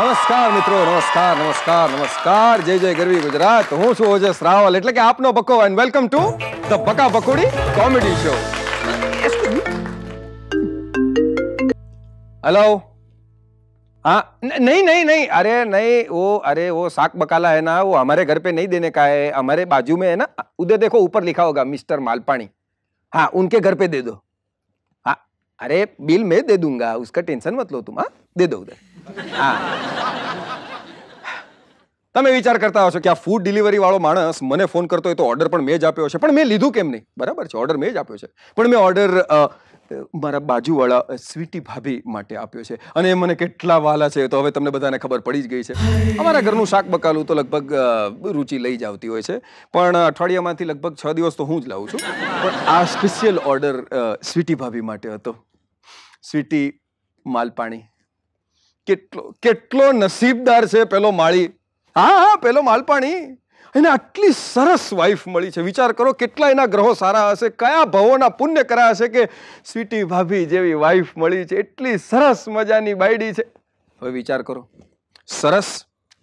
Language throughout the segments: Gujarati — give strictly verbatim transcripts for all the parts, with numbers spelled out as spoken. નમસ્કાર મિત્રો, નમસ્કાર, નમસ્કાર, નમસ્કાર. જય જય ગરવી ગુજરાત. હું છું ઓજસ રાવલ, એટલે કે આપનો બકો, and welcome to the Baka બકુડી comedy show. Hello. हाँ, नहीं नहीं नहीं, अरे नहीं, वो अरे वो साक बकाला है ना, वो हमारे घर पे नहीं देने का है. हमारे बाजू में है ना, उधर देखो ऊपर लिखा होगा मिस्टर मालपानी. हाँ, उनके घर पे दे दो. हाँ, अरे बिल मैं दे दूंगा, उसका टेंशन मत लो तुम. हाँ, दे दो उधर. हाँ, તમે વિચાર કરતા હશો કે આ ફૂડ ડિલિવરી વાળો માણસ મને ફોન કરતો હોય તો ઓર્ડર પણ મેં જ આપ્યો છે, પણ મેં લીધું કેમ નહીં? બરાબર છે, ઓર્ડર મેં જ આપ્યો છે, પણ મેં ઓર્ડર મારા બાજુવાળા સ્વીટી ભાભી માટે આપ્યો છે. અને મને કેટલા વાલા છે તો હવે તમને બધાને ખબર પડી જ ગઈ છે. અમારા ઘરનું શાક બકાલું તો લગભગ રુચિ લઈ જ આવતી હોય છે, પણ અઠવાડિયામાંથી લગભગ છ દિવસ તો હું જ લાવું છું. પણ આ સ્પેશિયલ ઓર્ડર સ્વીટી ભાભી માટે હતો. સ્વીટી માલપાણી, કેટલો કેટલો નસીબદાર છે પેલો માળી. હા હા, પેલો માલપાણી, એને આટલી સરસ વાઇફ મળી છે. વિચાર કરો કેટલા એના ગ્રહો સારા હશે, કયા ભવોના પુણ્ય કર્યા હશે કે સ્વીટી ભાભી જેવી વાઇફ મળી છે. એટલી સરસ મજાની બાયડી છે. હવે વિચાર કરો, સરસ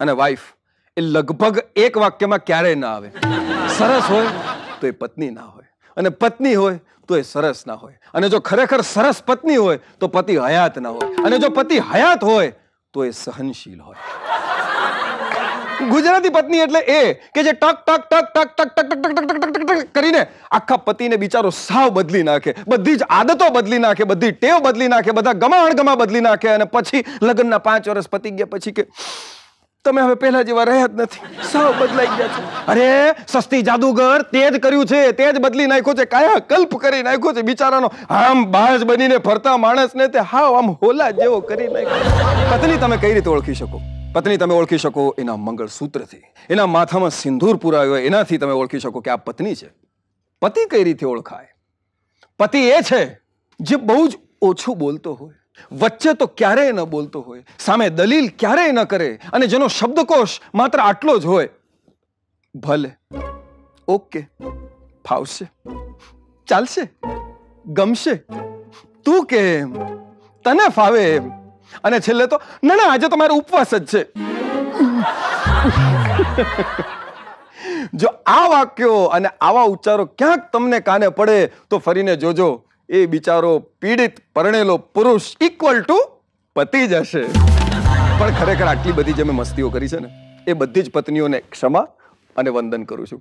અને વાઇફ એ લગભગ એક વાક્યમાં ક્યારેય ના આવે. સરસ હોય તો એ પત્ની ના હોય, અને પત્ની હોય તો એ સરસ ના હોય, અને જો ખરેખર સરસ પત્ની હોય તો પતિ હયાત ના હોય, અને જો પતિ હયાત હોય તો એ સહનશીલ હોય. ગુજરાતી પત્ની એટલે એ કે જે ટક ટક ટક ટક ટક ટક ટક ટક ટક ટક કરીને આખા પતિને બિચારો સાવ બદલી નાખે, બધી જ આદતો બદલી નાખે, બધી ટેવ બદલી નાખે, બધા ગમા અણગમા બદલી નાખે, અને પછી લગ્નના પાંચ વર્ષ પતી ગયા પછી કે તમે હવે પહેલા જેવા રહ્યા જ નથી, સાવ બદલાઈ ગયા છો. અરે સસ્તી જાદુગર તે જ કર્યું છે, તે જ બદલી નાખ્યો છે, કાયા કલ્પ કરી નાખ્યો છે. બિચારાનો આમ બાજ બનીને ફરતા માણસને તે હાવ આમ હોલા જેવો કરી નાખ્યો. પત્ની તમે કઈ રીતે ઓળખી શકો? પત્ની તમે ઓળખી શકો એના મંગળસૂત્રથી, એના માથામાં સિંદૂર પુરાયો હોય એનાથી તમે ઓળખી શકો કે આ પત્ની છે. પતિ કઈ રીતે ઓળખાય? પતિ એ છે જે બહુ જ ઓછું બોલતો હોય, વચ્ચે તો ક્યારેય ન બોલતો હોય, સામે દલીલ ક્યારેય ન કરે, અને જેનો શબ્દકોશ માત્ર આટલો જ હોય: ભલે, ઓકે, ફાવશે, ચાલશે, ગમશે, તું કે એમ, તને ફાવે એમ, અને છેલ્લે તો ના ના આજે તમારો ઉપવાસ જ છે. જો આ વાક્યો અને આવા ઉચ્ચારો ક્યાંક તમને કાને પડે તો ફરીને જોજો, એ બિચારો પીડિત પરણેલો પુરુષ ઇક્વલ ટુ પતિ જ હશે. પણ ખરેખર આટલી બધી જે મેં મસ્તીઓ કરી છે ને, એ બધી જ પત્નીઓને ક્ષમા અને વંદન કરું છું,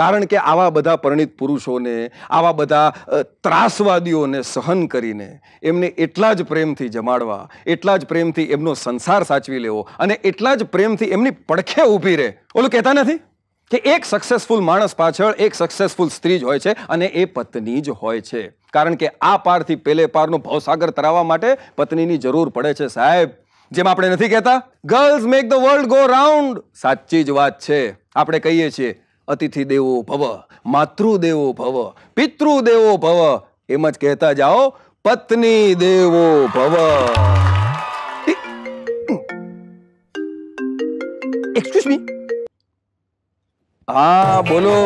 કારણ કે આવા બધા પરણિત પુરુષોને, આવા બધા ત્રાસવાદીઓને સહન કરીને એમને એટલા જ પ્રેમથી જમાડવા, એટલા જ પ્રેમથી એમનો સંસાર સાચવી લેવો, અને એટલા જ પ્રેમથી એમની પડખે ઊભી રહે. ઓલું કહેતા નથી કે એક સક્સેસફુલ માણસ પાછળ એક સક્સેસફુલ સ્ત્રી જ હોય છે, અને એ પત્ની જ હોય છે, કારણ કે આ પારથી પેલે પારનો ભવસાગર તરાવવા માટે પત્નીની જરૂર પડે છે સાહેબ. જેમ આપણે નથી કહેતા girls make the world go round, સાચી જ વાત છે. આપણે કહીએ છીએ અતિથિ દેવો ભવ, માતૃ દેવો ભવ, પિતૃ દેવો ભવ, એમ જ કહેતા જાઓ પત્ની દેવો ભવ. Excuse me. હા બોલો,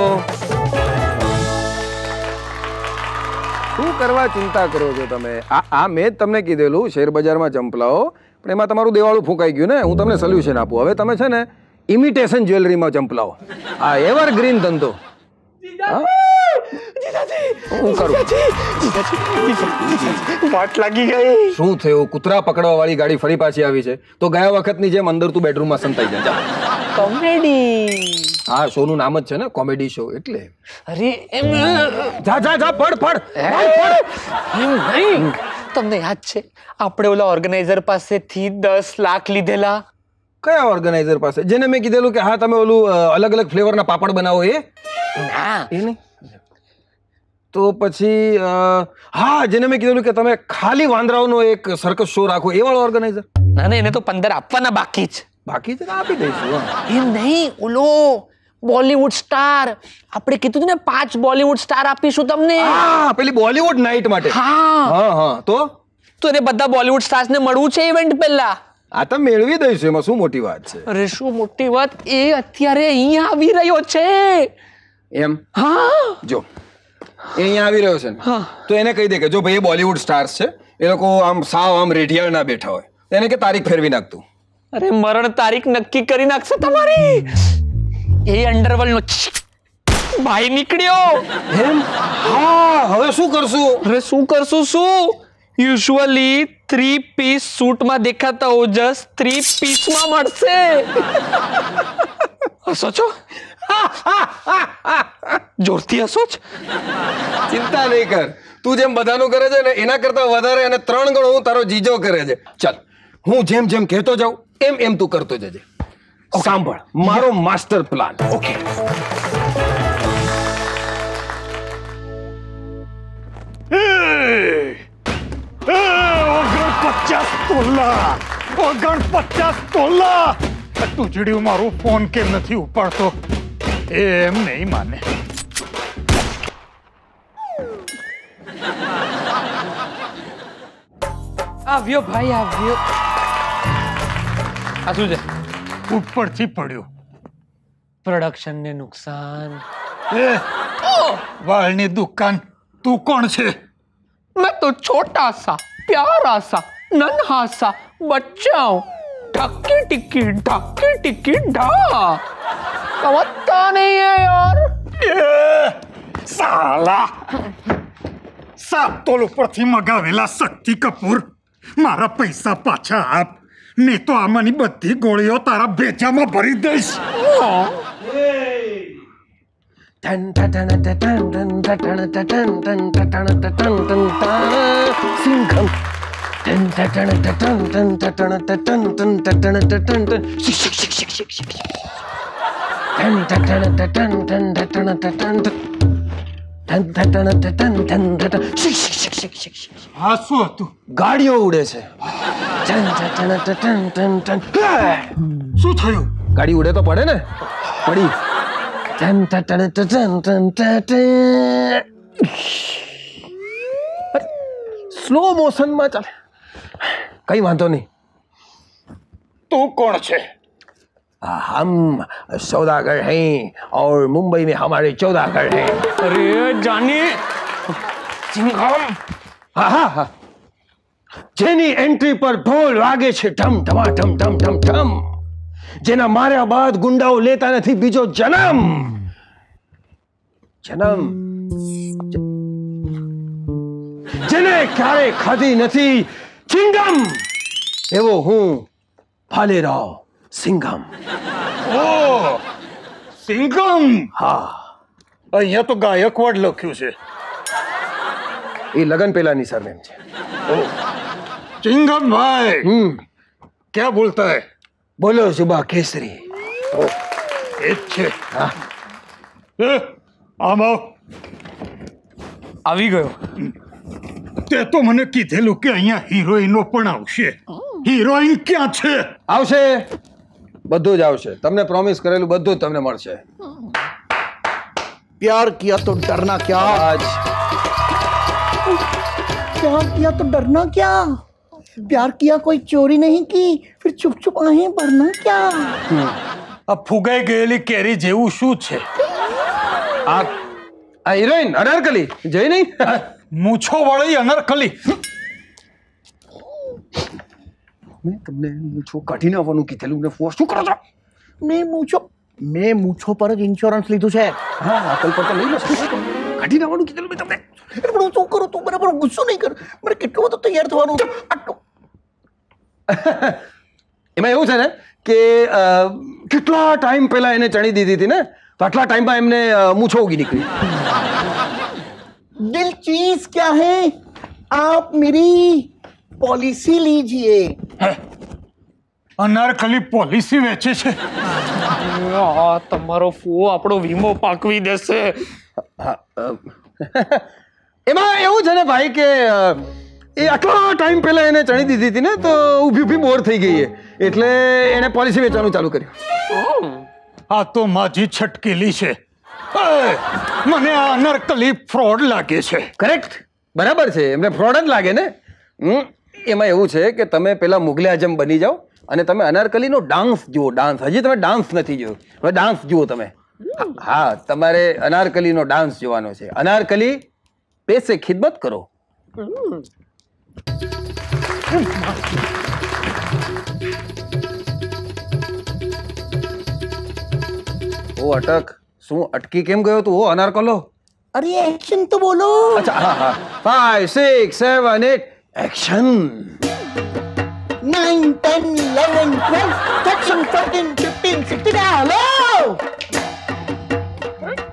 શું કરવા ચિંતા કરો છો તમે? આ આ મેં તમને કીધેલું શેરબજારમાં ચંપલાઓ, પણ એમાં તમારું દેવાળું ફૂંકાઈ ગયું ને. હું તમને સોલ્યુશન આપું. હવે તમે છે ને ઇમિટેશન જ્વેલરીમાં ચંપલાઓ. આ એવરગ્રીન ધંધો. હું કરું? વાટ લાગી ગઈ. શું થયું? કૂતરા પકડવા વાળી ગાડી ફરી પાછી આવી છે તો ગયા વખતની જેમ અંદર તું બેડરૂમમાં સંતાઈ જા. કોમેડી. હા, શોનું નામ જ છે ને કોમેડી શો એટલે. અરે એમ જા જા જા પડ પડ એમ નહીં. તમને યાદ છે આપણે ઓલા ઓર્ગેનાઇઝર પાસેથી દસ લાખ લીધેલા? કયા ઓર્ગેનાઇઝર પાસે? જેને મેં કીધેલું કે હા તમે ઓલું અલગ અલગ ફ્લેવરના પાપડ બનાવો એ? ના, એ નહીં. તો પછી હા, જેને મેં કીધેલું કે તમે ખાલી વાંદરાઓનો એક સર્કસ શો રાખો એ વાળો ઓર્ગેનાઇઝર? ના ના, એને તો પંદર આપવાના બાકી જ. બાકી જ આપી દઈશું. એ નહીં, ઓલો બોલિવૂડ સ્ટાર. આપણે કીધું ને પાંચ બોલિવૂડ સ્ટાર આપીશું તમને. હા, પેલી બોલિવૂડ નાઇટ માટે. હા હા હા, તો તો એને બધા બોલિવૂડ સ્ટાર્સને મળવું છે ઇવેન્ટ પહેલા. આ તો મેળવી દઈશું, એમાં શું મોટી વાત છે? અરે શું મોટી વાત, એ અત્યારે અહીંયા આવી રહ્યો છે એમ. હા, જો એ અહીંયા આવી રહ્યો છે ને, તો એને કહી દે કે જો ભાઈ એ બોલિવૂડ સ્ટાર્સ છે, એ લોકો આમ સાવ આમ રેઢિયાળના બેઠા હોય, એને કે તારીખ ફેરવી નાખતું. અરે મરણ તારીખ નક્કી કરી નાખશે તમારી એ અંડરવર્લ્ડ નો ભાઈ નીકળ્યો એમ હા હવે શું કરશું અરે શું કરશું શું યુઝ્યુઅલી three પીસ સૂટ માં દેખાતા ઓજસ three પીસ માં મળશે હસો છો જોરથી હસો છો ચિંતા નહીં કર તું જેમ બધાનું કરે છે ને એના કરતા વધારે અને ત્રણ ગણો હું તારો જીજો કરે છે ચાલ હું જેમ જેમ કહેતો જાઉં એમ એમ તું કરતો જજે સાંભળ મારો માસ્ટર પ્લાન ઓકે ઓગણ પચાસ તોલા ઓગણ પચાસ તોલા તુજડ્યું મારો ફોન કેમ નથી ઉપાડતો એમ નહીં માને આવ્યો ભાઈ આવ્યો આ શું છે ઉપરથી પડ્યો પ્રોડક્શનને નુકસાન વાળની દુકાન તું કોણ છે મેં તો છોટા સા પ્યારા સા નન્હા સા બચ્ચા હું ઢાકી ટિકી ઢાકી ટિકી ઢા સમજતા નહીં હે યાર સાલા સાત તોલ ઉપરથી મગાવેલા શક્તિ કપૂર મારા પૈસા પાછા આપ નહીં તો આમાંની બધી ગોળીઓ તારા ભેજામાં ભરી દઈશ હા શું હતું ગાડીઓ ઉડે છે શું થયું ગાડી ઉડે તો પડે ને પડી સ્લો મોશનમાં ચાલે કઈ વાંધો નહીં તું કોણ છે हम सौदागर हैं और मुंबई में हमारे सौदागर हैं अरे जानी सिंघम हाँ हाँ हाँ जेनी एंट्री पर ढोल वागे छे ढम ढमा ढम ढम ढम ढम जेना मार्या बाद गुंडाओ लेता नथी बीजो जन्म जन्म जेने क्यारे खाधी नथी चिंगम एवो हूँ भालेराव સિંઘમ ઓ સિંઘમ હા અહીંયા તો ગાયકવાડ લખ્યું છે એ લગન પહેલાની સરનેમ છે સિંઘમ ભાઈ હમ ક્યાં બોલતા હે બોલો સુબા કેસરી એ છે હા આમ આવી ગયો તે તો મને કીધેલું કે અહીંયા હિરોઈનો પણ આવશે હિરોઈન ક્યાં છે આવશે બધું જ આવશે તમને પ્રોમિસ કરેલું બધું જ તમને મળશે પ્યાર કિયા તો ડરના ક્યા આજ પ્યાર કિયા તો ડરના ક્યા પ્યાર કિયા કોઈ ચોરી નહીં કી ફિર છુપ છુપ આહે ભરના ક્યા આ ફુગાઈ ગયેલી કેરી જેવું શું છે આ આ હિરોઈન અનારકલી જઈ નહીં મૂછો વાળી અનારકલી મેં તમને મૂછો કાઢી નાખવાનું કીધેલું ને ફોર્સ શું કરો છો મેં મૂછો મેં મૂછો પર જ ઇન્સ્યોરન્સ લીધું છે હા અકલ પર તો લઈ લો કાઢી નાખવાનું કીધેલું મેં તમને એટલે પણ શું કરું તું બરાબર ગુસ્સો નહીં કર મારે કેટલો બધો તૈયાર થવાનું આટલું એમાં એવું છે ને કે કેટલા ટાઈમ પહેલાં એને ચણી દીધી હતી ને તો આટલા ટાઈમમાં એમને મૂછો ઉગી નીકળી દિલ ચીજ ક્યા હે આપ મેરી पॉलिसी लीजिए अनारकली पॉलिसी वेचे छे आ तमारो फुओ आपड़ो वीमो पाकवी देशे एमा एवुं छे ने भाई के ए आटला टाइम पहेला एने चणी दीधी थी ने तो ऊभी ऊभी बोर थई गई है एटले एने पॉलिसी वेचवानुं चालू कर्युं आ तो माझी छटकेली छे मने आ अनारकली फ्रॉड लागे छे करेक्ट बराबर छे एमने फ्रॉड ज लागे ने એમાં એવું છે કે તમે પેલા મુગલે આઝમ બની જાઓ અને તમે અનારકલીનો ડાન્સ જુઓ ડાન્સ હજી તમે ડાન્સ નથી જોયો હવે ડાન્સ જુઓ તમે હા તમારે અનારકલીનો ડાન્સ જોવાનો છે અનારકલી પેશે ખિદમત કરો ઓ અટક શું અટકી કેમ ગયો તું ઓ અનારકલો અરે એક્શન તો બોલો અચ્છા હા હા five six seven eight action nine ten eleven twelve thirteen fourteen fifteen sixteen hello production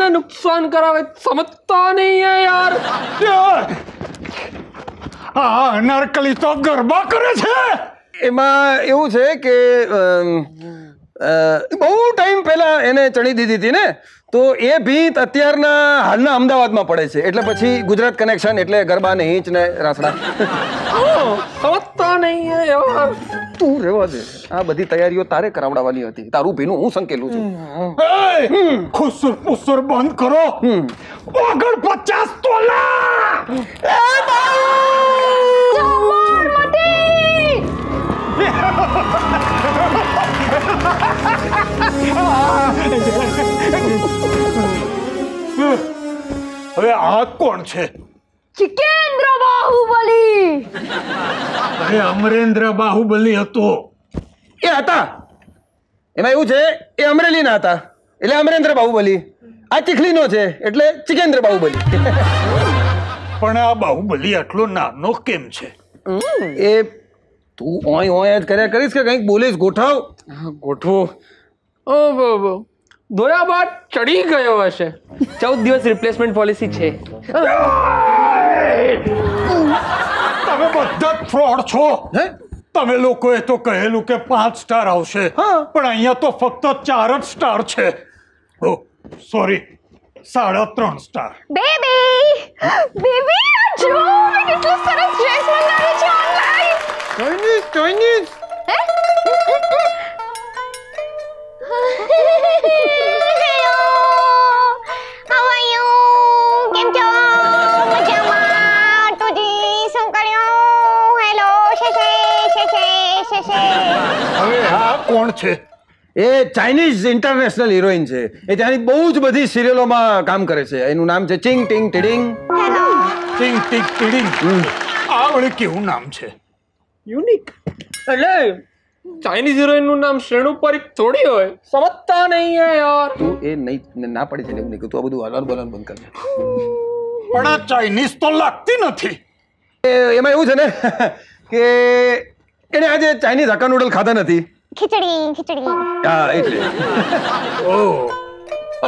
ने नुकसान करावे समझता नहीं है यार आ नरकली तो गरबा करे छे એમાં એવું છે કે બહુ ટાઈમ પહેલા એને ચણી દીધી હતી ને તો એ ભીત અત્યારના હાલના અમદાવાદમાં પડે છે એટલે પછી ગુજરાત કનેક્શન એટલે ગરબા ને હિંચ ને રાસડા સમજતા નહીં હે યાર તું રેવા દે આ બધી તૈયારીઓ તારે કરાવડાવવાની હતી તારું ભીનું હું સંકેલું છું હે ખુસુર પુસુર બંધ કરો ઓગણપચાસ તોલા એ બાઉ જમોર મટી હવે આ કોણ છે चिकेंद्र बाहुबली अरे अमरेंद्र बाहुबली हतो ए हता एमा एवुं छे ए अमरेली ना हता એટલે અમરેન્દ્ર બાહુબલી આ ચીખલીનો છે એટલે चिकेंद्र बाहुबली પણ આ બાહુબલી આટલો નાનો કેમ છે એ તું ઓય ઓય જ કર્યા કરીશ કે કંઈક બોલીશ ગોઠાવ ગોઠવો ઓ બો બો દોયા બાદ ચડી ગયો હશે ચૌદ દિવસ રિપ્લેસમેન્ટ પોલિસી છે તમે બધા ફ્રોડ છો હે તમે લોકોએ તો કહેલું કે પાંચ સ્ટાર આવશે પણ અહીંયા તો ફક્ત ચાર જ સ્ટાર છે ઓ સોરી સાડા ત્રણ સ્ટાર બેબી બેબી આ જો કેટલો સરસ ડ્રેસ મંગાવી છે ઓનલાઈન ચાઇનીઝ ચાઇનીઝ કોણ છે એ ચાઇનીઝ ઇન્ટરનેશનલ હિરોઈન છે એ ત્યાંની બહુ જ બધી સિરિયલોમાં કામ કરે છે એનું નામ છે ચિંગ ટિંગ ટિડિંગ હેલો ચિંગ ટિંગ ટિડિંગ આ ઓલી કેવું નામ છે યુનિક એટલે ચાઇનીઝ હિરોઈન નું નામ શ્રેણુ પરીખ થોડી હોય સમજતા નહીં હે યાર તું એ નહીં ના પડી જને એવું નહીં કે તું આ બધું હલન બલન બંધ કર પણ આ ચાઇનીઝ તો લાગતી નથી એમાં એવું છે ને કે એને આજે ચાઇનીઝ હક્કા નૂડલ ખાધા નથી खिचड़ी खिचड़ी हां એટલે ઓ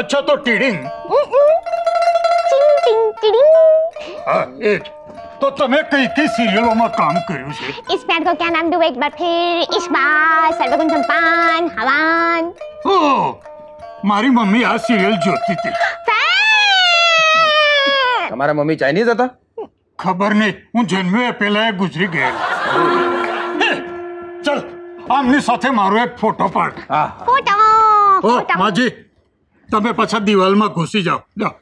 અચ્છા તો ટીડિંગ ટીડિંગ ટીડિંગ હા એ તો તમે કઈ કઈ સિરિયલોમાં કામ કર્યું છે इस बैंड को क्या नाम दूं एक बार फिर इस बार सर्वगुण संपन्न हवन ओ મારી મમ્મી આ સિરિયલ જોતી હતી તમારા મમ્મી ચાઇનીઝ હતા ખબર નહીં હું જન્મ્યો એ પહેલા એ ગુજરી ગયેલ ચલ આમની સાથે મારો એક ફોટો પાડ હા ફોટો ફોટો માજી તમે પાછા દિવાલમાં ઘૂસી જાવ જા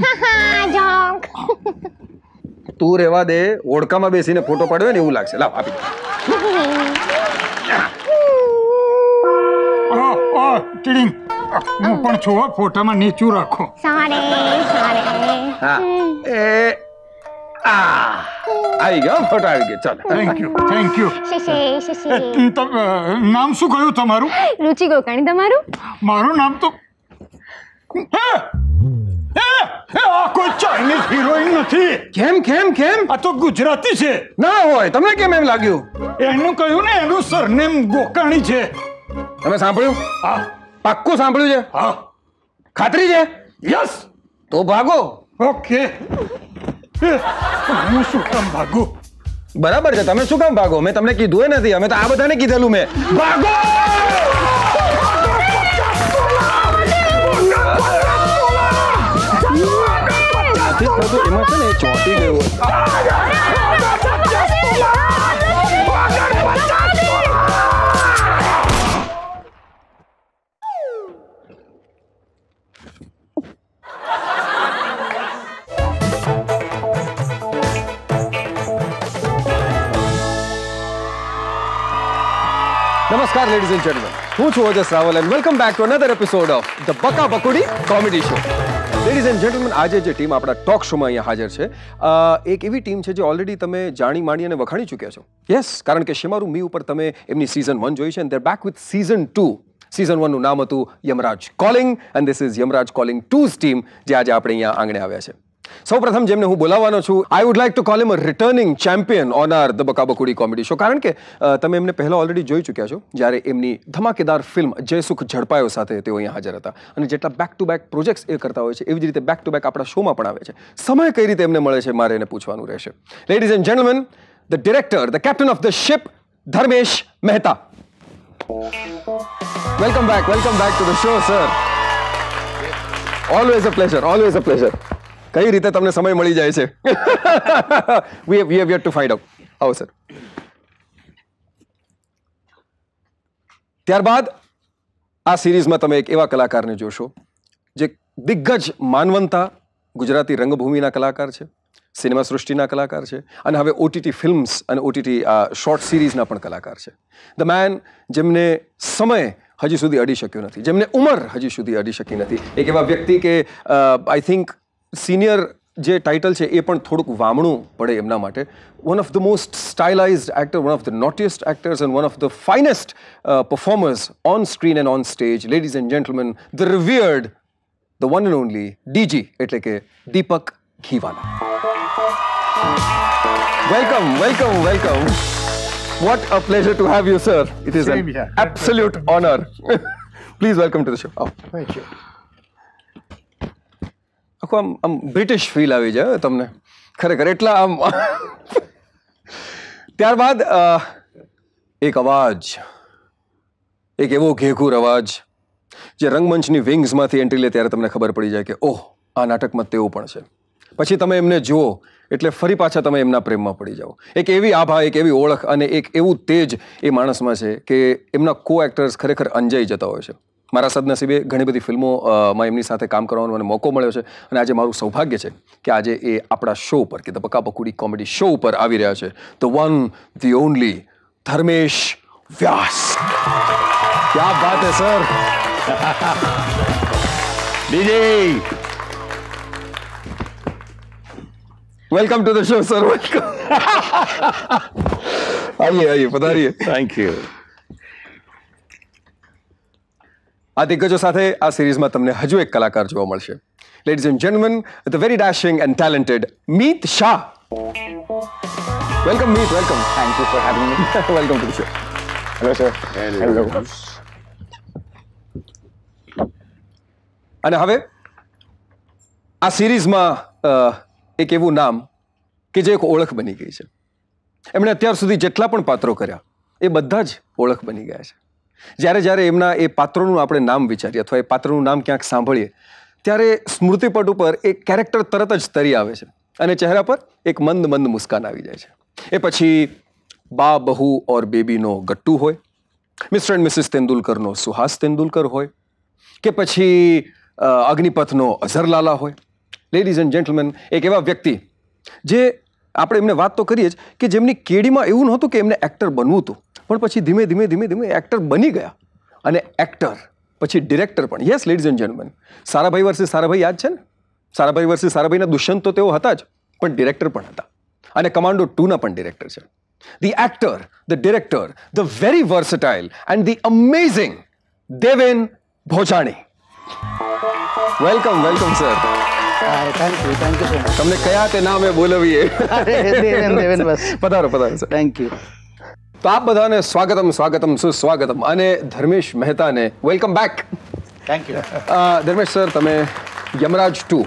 હા જોંક તું રેવા દે ઓડકામાં બેસીને ફોટો પાડવે ને એવું લાગશે લાવ આપી ઓ ઓ ટીડિંગ હું પણ છોવા ફોટામાં નીચું રાખો સારે સારે હા એ આ આવી ગયો ફોટો આવી ગયો ચાલો thank you thank you Shashi Shashi તમારું નામ શું કહ્યું તમારું રુચિ ગોકાણી તમારું મારું નામ તો એ આ કોઈ ચાઇનીઝ હિરોઈન નથી કેમ કેમ કેમ આ તો ગુજરાતી છે ના હોય તમને કેમ એમ લાગ્યું એનું કહ્યું ને એનું સરનેમ ગોકાણી છે તમે સાંભળ્યું હા પાક્કું સાંભળ્યું છે હા ખાતરી છે યસ તો ભાગો ઓકે હું શું કામ ભાગો બરાબર છે તમે શું કામ ભાગો મેં તમને કીધું એ નથી અમે તો આ બધાને કીધેલું મેં ભાગો એમાં છે ને ચોંટી Namaskar, ladies and gentlemen. Who's Ojas Rawal and welcome back to another episode of the Baka Bakudi Comedy Show. Ladies and gentlemen, आज ये टीम आपना talk show में यहाँ हाजिर है। एक एवी टीम है जो already तमे जानी मानी ने वखानी चुके हैं जो। Yes, कारण के शिमारू मी ऊपर तमे इमनी season one जोई है and they're back with season two. Season one નું નામ હતું Yamraj Calling and this is Yamraj Calling two's team જે આજે આપણે यहाँ आंगने आवे हैं। सौ प्रथम जेमने हूँ बोलावानो छू, I would like to call him a returning champion on our The Baka Bakudi Comedy Show कारण के तमे एमने पहला ऑलरेडी जोई चुक्या छो ज्यारे एमनी धमाकेदार फिल्म जय सुख झड़पायो साथे तेओ अहींया हाजर हता अने जेटला बैक टू बैक प्रोजेक्ट्स ए करता होय छे एवी ज रीते बैक टू बैक आपणा शोमां पण आवे छे समय कई रीते एमने मळे छे मारे एने पूछवानुं रहेशे। Ladies and gentlemen, the director, the captain of the ship, Dharmesh Vyas. Welcome back, welcome back to the show, sir. Always a pleasure, always a pleasure. कई रीते तमने समय मिली जाए छे। We have we have yet to find out. आओ सर। त्यार बाद आ सीरीज में तमे एक एवा कलाकार ने जोशो जे दिग्गज मानवंता गुजराती रंगभूमि ना कलाकार छे, सिनेमा सृष्टि ना कलाकार छे अने हवे ओटीटी फिल्म्स अने ओटीटी शॉर्ट सीरीज ना पण कलाकार छे। द मैन जेमने समय हजी सुधी अडी शक्यो नथी, जेमने उमर हजी सुधी अडी शकी नथी, एक एवा व्यक्ति के आई थिंक सीनियर जे टाइटल छे ए पण थोड़ुं वामणुं पड़े एमना माटे one of the most stylised actor one of the naughtiest actors and one of the finest performers on screen and on stage ladies and gentlemen the revered the one and only DG एटले के Deepak Ghiwala. Welcome welcome welcome. What a pleasure to have you sir, it is an absolute honour. Please welcome to the show. Thank you. આખું આમ આમ બ્રિટિશ ફીલ આવી જાય તમને ખરેખર એટલા આમ। ત્યારબાદ એક અવાજ, એક એવો ઘેઘૂર અવાજ જે રંગમંચની વિંગ્સમાંથી એન્ટ્રી લે ત્યારે તમને ખબર પડી જાય કે ઓહ આ નાટકમાં તેવું પણ છે, પછી તમે એમને જુઓ એટલે ફરી પાછા તમે એમના પ્રેમમાં પડી જાઓ। એક એવી આભા, એક એવી ઓળખ અને એક એવું તેજ એ માણસમાં છે કે એમના કો એક્ટર્સ ખરેખર અંજાઈ જતા હોય છે। મારા સદનસીબે ઘણી બધી ફિલ્મોમાં એમની સાથે કામ કરવાનો મને મોકો મળ્યો છે અને આજે મારું સૌભાગ્ય છે કે આજે એ આપણા શો ઉપર કે ધ બકા બકુડી કોમેડી શો ઉપર આવી રહ્યા છે the one the only Dharmesh Vyas. ક્યા વાત હે sir. DG welcome to the show sir. Welcome. આઈએ આઈએ પધારીએ। Thank you. આ દિગ્ગજો સાથે આ સિરીઝમાં તમને હજુ એક કલાકાર જોવા મળશે। Ladies and gentleman, the very dashing and talented Meet Shah. Welcome Meet, welcome. Thank you for having me. Welcome to the show. Hello sir. Hello. અને હવે આ સિરીઝમાં એક એવું નામ કે જે એક ઓળખ બની ગઈ છે, એમણે અત્યાર સુધી જેટલા પણ પાત્રો કર્યા એ બધા જ ઓળખ બની ગયા છે। જ્યારે જ્યારે એમના એ પાત્રોનું આપણે નામ વિચારીએ અથવા એ પાત્રનું નામ ક્યાંક સાંભળીએ ત્યારે સ્મૃતિપટ ઉપર એક કેરેક્ટર તરત જ તરી આવે છે અને ચહેરા પર એક મંદ મંદ મુસ્કાન આવી જાય છે। એ પછી બા બહુ ઓર બેબીનો ગટ્ટુ હોય, મિસ્ટર એન્ડ મિસિસ તેંડુલકરનો સુહાસ તેંડુલકર હોય કે પછી અગ્નિપથનો અઝરલાલા હોય। લેડીઝ એન્ડ જેન્ટલમેન, એક એવા વ્યક્તિ જે આપણે એમને વાત તો કરીએ જ કે જેમની કેડીમાં એવું નહોતું કે એમને એક્ટર બનવું હતું પણ પછી ધીમે ધીમે ધીમે ધીમે એક્ટર બની ગયા અને એક્ટર પછી ડિરેક્ટર પણ। Yes ladies and gentleman, Sarabhai versus Sarabhai યાદ છે ને? સારાભાઈ વર્સિસ સારાભાઈના દુષ્યંત તો તેઓ હતા જ પણ ડિરેક્ટર પણ હતા અને કમાન્ડો ટુના પણ ડિરેક્ટર છે। The actor, the director, the very versatile and the amazing Deven Bhojani. Welcome welcome sir. Thank you thank you sir. તમને કયા તે નામે બોલાવીએ? દેવેન દેવેન બસ। પધારો પધારો સર। Thank you. तो आप बधाने स्वागतम स्वागतम सुस्वागतम अने धर्मेश मेहता ने welcome back. Thank you. Dharmesh sir, तमे यमराज टू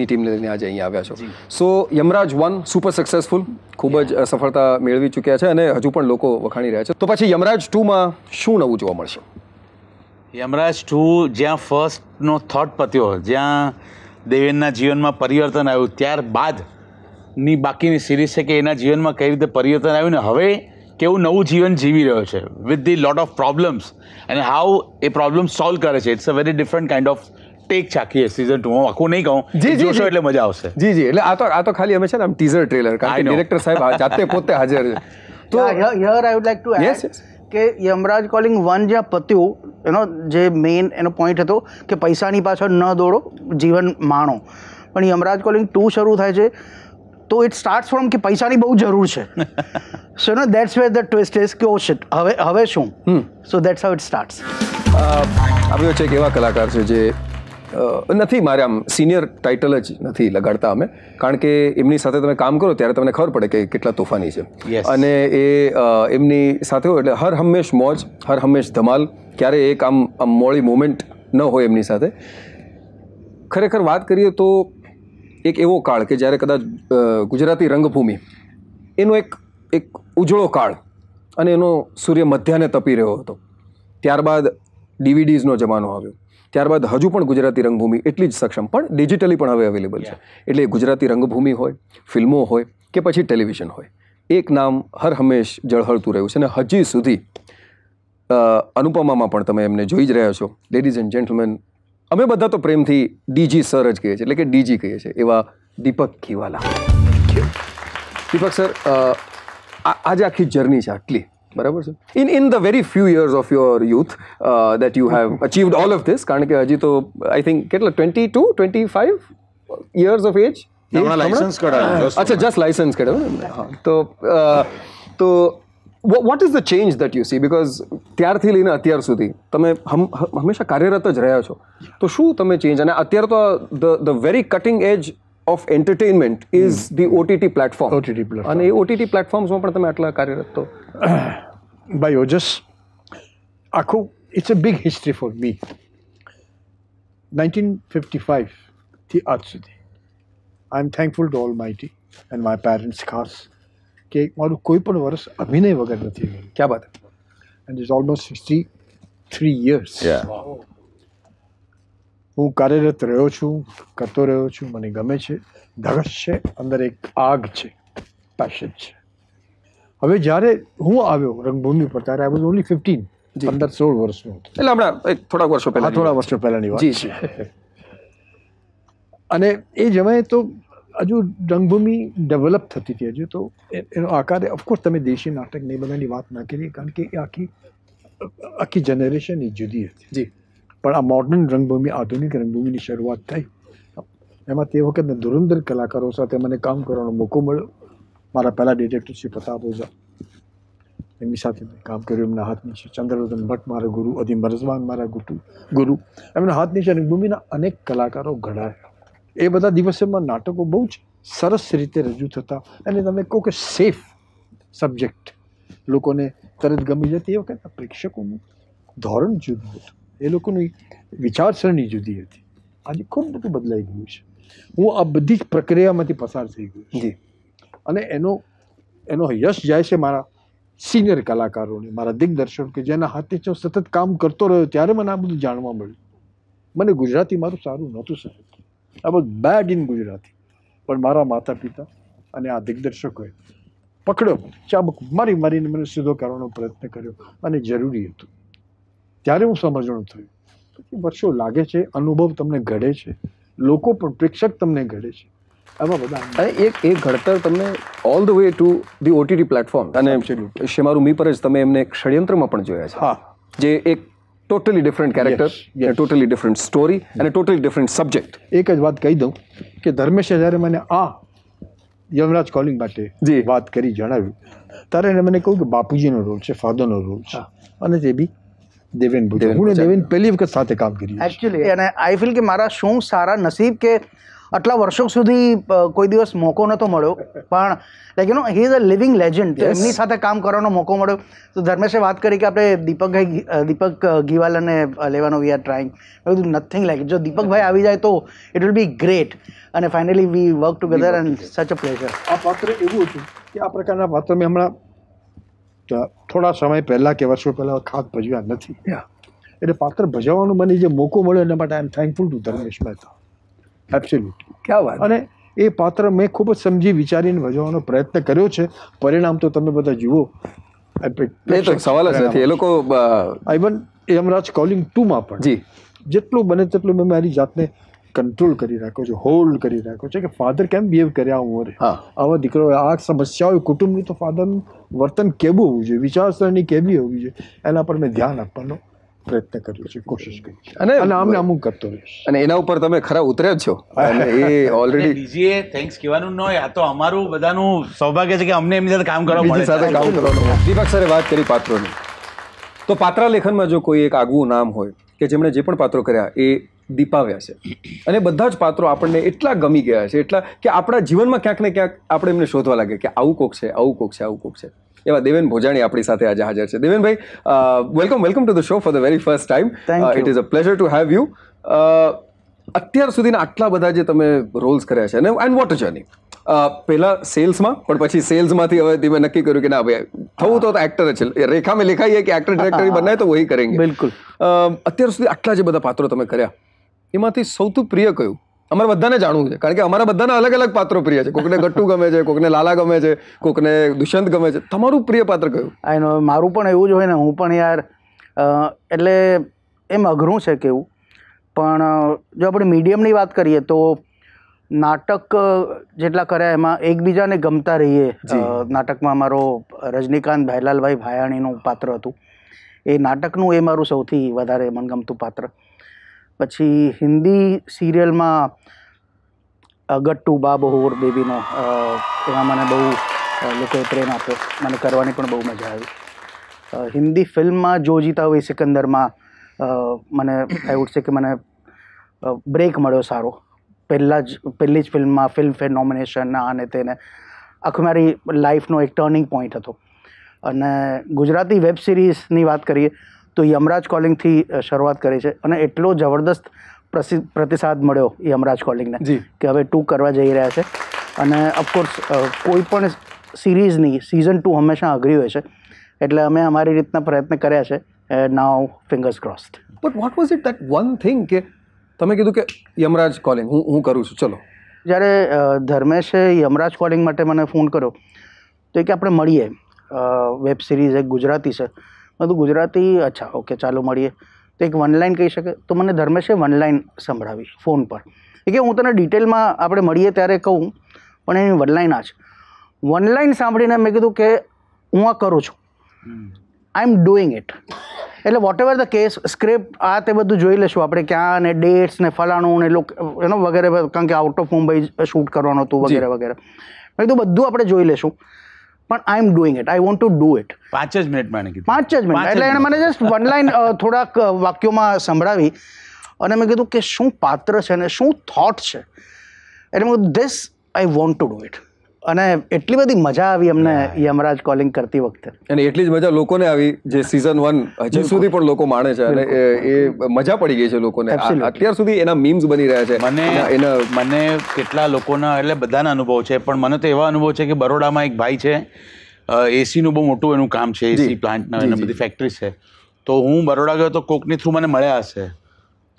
ની ટીમને લઈને આજે અહીંયા આવ્યા છો। So Yamraj one super successful, ખૂબ જ સફળતા મેળવી ચૂક્યા છે અને હજુ પણ લોકો વખાણી રહ્યા છે, તો પછી યમરાજ ટુમાં શું નવું જોવા મળશે? યમરાજ ટુ જ્યાં ફર્સ્ટનો થોટ પત્યો, જ્યાં દેવેનના જીવનમાં પરિવર્તન આવ્યું, ત્યારબાદની બાકીની સિરીઝ છે કે એના જીવનમાં કઈ રીતે પરિવર્તન આવ્યું ને હવે કેવું નવું જીવન જીવી રહ્યો છે with the lot of problems and how એ પ્રોબ્લેમ સોલ્વ કરે છે। It's a very different kind of take છે આખી સિઝન ટુ। હું આખું નહીં કહું, જોશો એટલે મજા આવશે। જી જી, એટલે આ તો આ તો ખાલી અમે છે ને આમ ટીઝર ટ્રેલર, કારણ કે ડિરેક્ટર સાહેબ જાતે પોતે હાજર છે। તો here I would like to add કે યમરાજ કોલિંગ વન જ્યાં પત્યું એનો જે મેઇન એનો પોઈન્ટ હતો કે પૈસાની પાછળ ન દોડો, જીવન માણો. પણ યમરાજ કોલિંગ ટુ શરૂ થાય છે તો ઇટ સ્ટાર્ટ્સ ફ્રોમ કે પૈસાની બહુ જરૂર છે. So no that's where the twist is કે ઓ શિટ હવે હવે શું. So that's how it starts. આપણે છે એક એવા કલાકાર છે જે નથી, મારે આમ સિનિયર ટાઇટલ જ નથી લગાડતા અમે, કારણ કે એમની સાથે તમે કામ કરો ત્યારે તમને ખબર પડે કે કેટલા તોફાની છે. અને એ એમની સાથે હોય એટલે હર હંમેશ મોજ, હર હંમેશ ધમાલ, ક્યારે એક આમ આમ મોડી મોમેન્ટ ન હોય એમની સાથે. ખરેખર વાત કરીએ તો એક એવો કાળ કે જ્યારે કદાચ ગુજરાતી રંગભૂમિ એનો એક એક ઉજળો કાળ અને એનો સૂર્ય મધ્યાને તપી રહ્યો હતો. ત્યારબાદ ડીવીડીઝનો જમાનો આવ્યો, ત્યારબાદ હજુ પણ ગુજરાતી રંગભૂમિ એટલી જ સક્ષમ પણ ડિજિટલી પણ હવે અવેલેબલ છે. એટલે ગુજરાતી રંગભૂમિ હોય, ફિલ્મો હોય કે પછી ટેલિવિઝન હોય, એક નામ હર હંમેશ ઝળહળતું રહ્યું છે. અને હજી સુધી અનુપમામાં પણ તમે એમને જોઈ જ રહ્યા છો. લેડીઝ એન્ડ જેન્ટલમેન, અમે બધા તો પ્રેમથી ડીજી સર જ કહીએ છીએ, એટલે કે ડીજી કહીએ છીએ, એવા દીપક ઘીવાલા. દીપક સર, આજે આખી જર્ની છે આટલી, બરાબર છે, in in the very few years of your youth that you have achieved all of this. કારણ કે હજી તો આઈ થિંક કેટલા twenty two twenty five years of age. અચ્છા, જસ્ટ લાઇસન્સ કઢાવ્યું તો તો what is the change that you see? Because ત્યારથી લઈને અત્યાર સુધી તમે હંમેશા કાર્યરત જ રહ્યા છો, તો શું તમે ચેન્જ? અને અત્યારે તો the the very cutting edge of entertainment is the O T T platform. O T T platform. And O T T platforms માં પણ તમે આટલા કાર્યરત તો. By Ojas, આખો it's a big history for me. nineteen fifty-five થી આજ સુધી. I'm thankful to Almighty and my parents ખાસ કે મારું કોઈ પણ વર્ષ અભિનય વગર નથી ગયું. ક્યા વાત હે? And it's almost sixty-three years. Yeah. Wow. હું કાર્યરત રહ્યો છું, કરતો રહ્યો છું, મને ગમે છે, ધગશ છે, અંદર એક આગ છે, પેશન છે. હવે જ્યારે હું આવ્યો રંગભૂમિ પર ત્યારે આઈ વોઝ ઓનલી ફિફ્ટીન, પંદર સોળ વર્ષનો હતો. એટલે હમણાં એક થોડા વર્ષો પહેલા, થોડા વર્ષો પહેલાની વાત છે. અને એ જમાએ તો હજુ રંગભૂમિ ડેવલપ થતી હતી, હજુ તો એનો આકાર. ઓફકોર્સ તમે દેશી નાટક ને એ બધાની વાત ના કરીએ, કારણ કે એ આખી આખી જનરેશન એ જુદી હતી. જી. પણ આ મોડર્ન રંગભૂમિ, આધુનિક રંગભૂમિની શરૂઆત થઈ, એમાં તે વખતે ધુરંધર કલાકારો સાથે મને કામ કરવાનો મોકો મળ્યો. મારા પહેલા ડિરેક્ટર શ્રી પ્રતાપ ઓઝા, એમની સાથે મેં કામ કર્યું. એમના હાથ નીચે ચંદ્રવર્ધન ભટ્ટ મારા ગુરુ, અધીમ રઝવાન મારા ગુરુ ગુરુ એમના હાથ નીચે રંગભૂમિના અનેક કલાકારો ઘડાયા. એ બધા દિવસોમાં નાટકો બહુ જ સરસ રીતે રજૂ થતા અને તમે કહો કે સેફ સબ્જેક્ટ, લોકોને તરત ગમી જતી. એ વખતના પ્રેક્ષકોનું ધોરણ જુદું હતું, એ લોકોની વિચારસરણી જુદી હતી. આજે ખૂબ બધું બદલાઈ ગયું છે. હું આ બધી જ પ્રક્રિયામાંથી પસાર થઈ ગયો છું. અને એનો એનો યશ જાય છે મારા સિનિયર કલાકારોને, મારા દિગ્દર્શકો કે જેના હાથે હું સતત કામ કરતો રહ્યો. ત્યારે મને આ બધું જાણવા મળ્યું. મને ગુજરાતી મારું સારું નહોતું સાહેબ, આ વોઝ બેડ ઇન ગુજરાતી. પણ મારા માતા પિતા અને આ દિગ્દર્શકોએ પકડ્યો, ચાબુક મારી મારીને મને સીધો કરવાનો પ્રયત્ન કર્યો અને જરૂરી હતું. ત્યારે હું સમજણું થયું. પછી વર્ષો લાગે છે, અનુભવ તમને ઘડે છે, લોકો પણ પ્રેક્ષક તમને ઘડે છે. આવા બધા અને એક એક ઘડતર તમને all the way to the OTT platform. અને શેમારુ મી પર જ તમે એમને એક ષડયંત્રમાં પણ જોયા છે. હા, જે એક totally different character, totally different story અને ટોટલી ડિફરન્ટ સબ્જેક્ટ. એક જ વાત કહી દઉં કે ધર્મેશે જ્યારે મને આ યમરાજ કોલિંગ માટે જે વાત કરી જણાવ્યું, ત્યારે એને મને કહ્યું કે બાપુજીનો રોલ છે, ફાધરનો રોલ છે, અને તે બી દેવેન ભોજન. હું દેવેન પહેલી વખત સાથે કામ કર્યું એકચ્યુઅલી. અને આઈ ફીલ કે મારા શું સારા નસીબ કે આટલા વર્ષો સુધી કોઈ દિવસ મોકો નહોતો મળ્યો. પણ like you know, he is a living legend. એમની સાથે કામ કરવાનો મોકો મળ્યો. તો ધર્મેશે વાત કરી કે આપણે દીપકભાઈ દીપક ઘીવાલાને લેવાનો we are trying. Nothing like, જો દીપકભાઈ આવી જાય તો ઇટ વિલ બી ગ્રેટ. અને finally we work together and such a pleasure. આ પાત્ર એવું હતું કે આ પ્રકારના પાત્ર મેં હમણાં થોડા સમય પહેલાં કે વર્ષો પહેલાં ખાસ ભજવ્યા નથી. એટલે પાત્ર ભજવવાનો મને જે મોકો મળ્યો એના માટે I am thankful to Dharmesh Mehta. Absolute. ક્યાં વાત. અને એ પાત્ર મેં ખૂબ જ સમજી વિચારીને ભજવવાનો પ્રયત્ન કર્યો છે. પરિણામ તો તમે બધા જુઓ. એ તો સવાલ જ નથી. એ લોકો આઈવન યમરાજ કોલિંગ ટુમાં પણ જી જેટલું બને તેટલું મેં મારી જાતને कंट्रोल करी राखो जो होल्ड करी राखो जो कि फादर केम बिहेव करे आ उमर हां अब दिकरो आ समस्याओ कुटुंबनी तो फादरन वर्तन केबो होवो जो विचारसरणी केबी होवी जो एना पर मैं ध्यान આપવાનો પ્રયત્ન કર્યો છે કોશિશ કરી અને આમને અમુક કરતો રહ્યો અને એના ઉપર તમે ખરા ઉતર્યા છો અને એ ઓલરેડી બીજીએ થેન્ક્સ કહેવાનું ન હોય આ તો અમારું બધાનું સૌભાગ્ય છે કે અમને એમની સાથે કામ કરવા મળે સાથે કામ કરવાનો દીપક સરે વાત કરી પાત્રોની તો પાત્ર લેખનમાં જો કોઈ એક આગવું નામ હોય કે જેમણે જે પણ પાત્રો કર્યા એ દીપાવ્યા છે અને બધા જ પાત્રો આપણને એટલા ગમી ગયા છે એટલા કે આપણા જીવનમાં ક્યાંક ને ક્યાંક આપણે એમને શોધવા લાગે કે આવું કોક છે આવું કોક છે આવું કોક છે એવા દેવેન ભોજાણી આપણી સાથે આજે હાજર છે દેવેનભાઈ welcome welcome to the show for the very first time it is a pleasure to have you અત્યાર સુધીના આટલા બધા જે તમે રોલ્સ કર્યા છે અને એન્ડ વોટ અ જર્ની પહેલા સેલ્સમાં પણ પછી સેલ્સમાંથી હવે ધીમે નક્કી કર્યું કે ના ભાઈ થવું તો એક્ટર છે રેખા મેં લિખાઈ હે કે એક્ટર ડિરેક્ટર બનાય તો વહી કરેંગે બિલકુલ અત્યાર સુધી આટલા જે બધા પાત્રો તમે કર્યા એમાંથી સૌથી પ્રિય કયું અમારે બધાને જાણવું છે કારણ કે અમારા બધાને અલગ અલગ પાત્રો પ્રિય છે કોકને ગટ્ટુ ગમે છે કોકને લાલા ગમે છે કોકને દુષ્યંત ગમે છે તમારું પ્રિય પાત્ર કયું આઈ નો મારું પણ એવું જ હોય ને હું પણ યાર એટલે એમ અઘરું છે કેવું પણ જો આપણે મીડિયમની વાત કરીએ તો નાટક જેટલા કર્યા એમાં એકબીજાને ગમતા રહીએ નાટકમાં અમારો રજનીકાંત ભાઈલાલભાઈ ભાયાણીનું પાત્ર હતું એ નાટકનું એ મારું સૌથી વધારે મનગમતું પાત્ર પછી હિન્દી સિરિયલમાં ગટ્ટુ બા બહુર બેબીનો એમાં મને બહુ લોકોએ પ્રેમ આપ્યો મને કરવાની પણ બહુ મજા આવી હિન્દી ફિલ્મમાં જો જીતા હોય સિકંદરમાં મને આઈ વુડ સે કે મને બ્રેક મળ્યો સારો પહેલાં જ પહેલી જ ફિલ્મમાં ફિલ્મફેર નોમિનેશન આને તેને આખું મારી લાઈફનો એક ટર્નિંગ પોઈન્ટ હતો અને ગુજરાતી વેબ સિરીઝની વાત કરીએ તો યમરાજ કોલિંગથી શરૂઆત કરી છે અને એટલો જબરદસ્ત પ્રતિસાદ મળ્યો યમરાજ કોલિંગને કે હવે ટુ કરવા જઈ રહ્યા છે અને ઓફકોર્સ કોઈ પણ સિરીઝની સિઝન ટુ હંમેશા અઘરી હોય છે એટલે અમે અમારી રીતના પ્રયત્ન કર્યા છે now fingers crossed but what was it that one thing કે તમે કીધું કે યમરાજ કોલિંગ હું હું કરું છું ચલો જ્યારે ધર્મેશે યમરાજ કોલિંગ માટે મને ફોન કર્યો તો કે આપણે મળીએ વેબ સિરીઝ એક ગુજરાતી છે બધું ગુજરાતી અચ્છા ઓકે ચાલો મળીએ તો એક વન લાઇન કહી શકે તો મને ધર્મેશે વન લાઇન સંભળાવી ફોન પર એ કે હું તને ડિટેલમાં આપણે મળીએ ત્યારે કહું પણ એની વન લાઇન આ છે વન લાઇન સાંભળીને મેં કીધું કે હું આ કરું છું આઈ એમ ડુઈંગ ઇટ એટલે whatever the case script આ તે બધું જોઈ લઈશું આપણે ક્યાં ને ડેટ્સ ને ફલાણું ને લોકો એનો વગેરે કારણ કે આઉટ ઓફ મુંબઈ શૂટ કરવાનું હતું વગેરે વગેરે મેં કીધું બધું આપણે જોઈ લઈશું પણ I am doing it I want to do it પાંચ જ મિનિટમાં કીધું પાંચ જ મિનિટ એટલે એણે મને જસ્ટ વન લાઇન થોડાક વાક્યોમાં સંભળાવી અને મેં કીધું કે શું પાત્ર છે ને શું થોટ છે એટલે મેં this I want to do it અને એટલી બધી મજા આવી અમને યમરાજ કોલિંગ કરતી વખતે અને એટલી જ મજા લોકોને આવી જે સિઝન વન હજી સુધી પણ લોકો માણે છે અને એ મજા પડી ગઈ છે લોકોને અત્યાર સુધી એના મીમ્સ બની રહ્યા છે મને એના મને કેટલા લોકોના એટલે બધાના અનુભવ છે પણ મને તો એવા અનુભવ છે કે બરોડામાં એક ભાઈ છે એસીનું બહુ મોટું એનું કામ છે એસી પ્લાન્ટના એના બધી ફેક્ટરી છે તો હું બરોડા ગયો તો કોકની થ્રુ મને મળ્યા હશે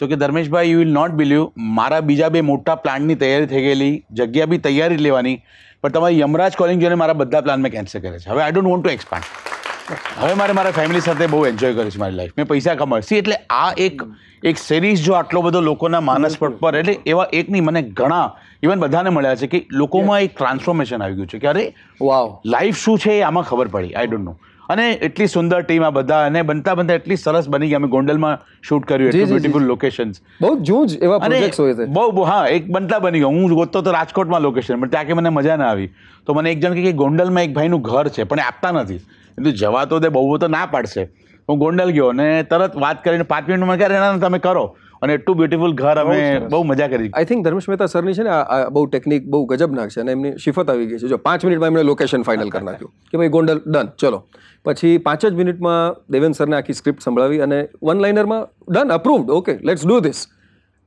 તો કે ધર્મેશભાઈ યુ વિલ નોટ બિલીવ મારા બીજા બે મોટા પ્લાન્ટની તૈયારી થઈ ગયેલી જગ્યા બી તૈયારી લેવાની પણ તમારી યમરાજ કોલિંગ જોઈને મારા બધા પ્લાન મેં કેન્સલ કરે છે હવે I don't want to expand હવે મારે મારા ફેમિલી સાથે બહુ એન્જોય કર્યું છે મારી લાઈફ મેં પૈસા કમાડશી એટલે આ એક એક સિરીઝ જો આટલો બધો લોકોના માનસ પટ પર એટલે એવા એક નહીં મને ઘણા ઇવન બધાને મળ્યા છે કે લોકોમાં એક ટ્રાન્સફોર્મેશન આવી ગયું છે કે અરે વાવ લાઈફ શું છે એ આમાં ખબર પડી આઈ ડોન્ટ નો અને એટલી સુંદર ટીમ આ બધા અને બનતા બનતા એટલી સરસ બની ગઈ અમે ગોંડલમાં શૂટ કર્યું એટલું બ્યુટીફુલ લોકેશન્સ બહુ જૂજ એવા પ્રોજેક્ટ્સ હોય છે બહુ બહુ હા એક બનતા બની ગયો હું ગોતતો તો રાજકોટમાં લોકેશન પણ ત્યાં કે મને મજા ના આવી તો મને એક જણ કે ગોંડલમાં એક ભાઈનું ઘર છે પણ આપતા નથી એટલે જવા તો તે બહુ તો ના પાડશે હું ગોંડલ ગયો અને તરત વાત કરીને પાંચ મિનિટમાં ક્યારે એના તમે કરો અને એટલું બ્યુટીફુલ ઘર અમે બહુ મજા કરી આઈ થિંક ધર્મેશ મહેતા સરની છે ને આ બહુ ટેકનિક બહુ ગજબનાક છે અને એમની શિફત આવી ગઈ છે જો પાંચ મિનિટમાં એમણે લોકેશન ફાઇનલ કરી નાખ્યું કે ભાઈ ગોંડલ ડન ચલો પછી પાંચ જ મિનિટમાં દેવેન સરને આખી સ્ક્રિપ્ટ સંભળાવી અને વન લાઇનરમાં done approved okay let's do this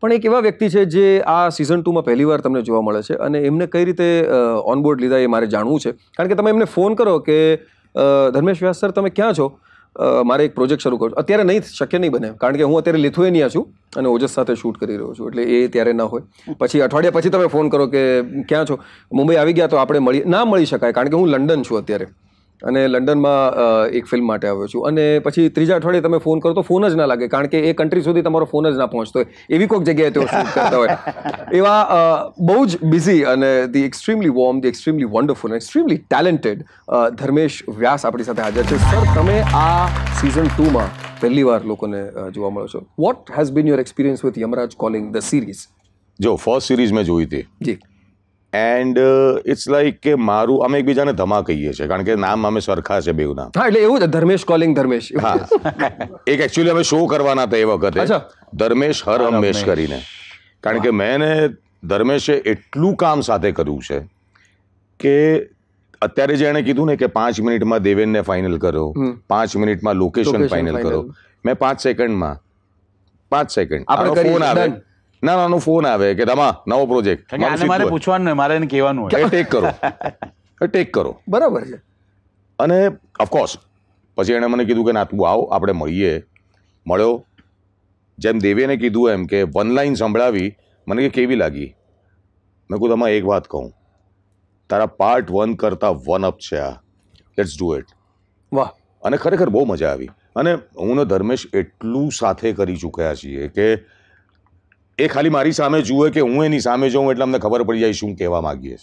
પણ એક એવા વ્યક્તિ છે જે આ સિઝન ટુમાં પહેલીવાર તમને જોવા મળે છે અને એમને કઈ રીતે ઓનબોર્ડ લીધા એ મારે જાણવું છે કારણ કે તમે એમને ફોન કરો કે ધર્મેશ વ્યાસ સર તમે ક્યાં છો મારે એક પ્રોજેક્ટ શરૂ કરું અત્યારે નહીં શક્ય નહીં બને કારણ કે હું અત્યારે લિથુએનિયા છું અને ઓજસ સાથે શૂટ કરી રહ્યો છું એટલે એ ત્યારે ના હોય પછી અઠવાડિયા પછી તમે ફોન કરો કે ક્યાં છો મુંબઈ આવી ગયા તો આપણે મળી ના મળી શકાય કારણ કે હું લંડન છું અત્યારે અને લંડનમાં એક ફિલ્મ માટે આવ્યો છું. અને પછી ત્રીજા અઠવાડિયે તમે ફોન કરો તો ફોન જ ના લાગે, કારણ કે એ કન્ટ્રી સુધી તમારો ફોન જ ના પહોંચતો હોય, એવી કોઈક જગ્યાએ તેઓ શૂટ કરતા હોય. એવા બહુ જ બિઝી અને the extremely warm, the extremely wonderful, extremely talented Dharmesh Vyas આપણી સાથે હાજર છે. સર, તમે આ સિઝન ટુમાં પહેલી વાર લોકોને જોવા મળો છો. What has been your experience with Yamraj calling the series? જો ફર્સ્ટ સિરીઝ મેં જોઈ હતી જી, એન્ડ ઇટ્સ લાઈક કે મારું અમે એકબીજાને ધમા કહીએ છીએ, કારણ કે નામ અમે સરખા છે બેઉ નામ. હા, એટલે એવું જ ધર્મેશ કોલિંગ ધર્મેશ. હા, એક એકચ્યુઅલી અમે શો કરવાના હતા એ વખતે ધર્મેશ હર હમેશ કરીને, કારણ કે મેં ને ધર્મેશે એટલું કામ સાથે કર્યું છે કે અત્યારે જે એણે કીધું ને કે પાંચ મિનિટમાં દેવેનને ફાઇનલ કરો, પાંચ મિનિટમાં લોકેશન ફાઇનલ કરો, મેં પાંચ સેકન્ડમાં પાંચ સેકન્ડ આપણે ફોન આવે ના નાનો ફોન આવે કે રમા નવો પ્રોજેક્ટ મારે પૂછવાનું, મારે એને કહેવાનું હોય ટેક કરો ટેક કરો, બરાબર છે. અને ઓફકોર્સ પછી એણે મને કીધું કે ના તું આવ આપણે મળીએ. મળ્યો, જેમ દેવીને કીધું એમ કે વન લાઇન સંભળાવી, મને કે કેવી લાગી? મેં કહું તમારે એક વાત કહું, તારા પાર્ટ વન કરતાં વન અપ છે આ, લેટ્સ ડુ ઇટ. વાહ, અને ખરેખર બહુ મજા આવી. અને હું ને ધર્મેશ એટલું સાથે કરી ચૂક્યા છીએ કે એ ખાલી મારી સામે જુએ કે હું એની સામે જોઉં, એટલે અમને ખબર પડી જાય શું કહેવા માગીએ.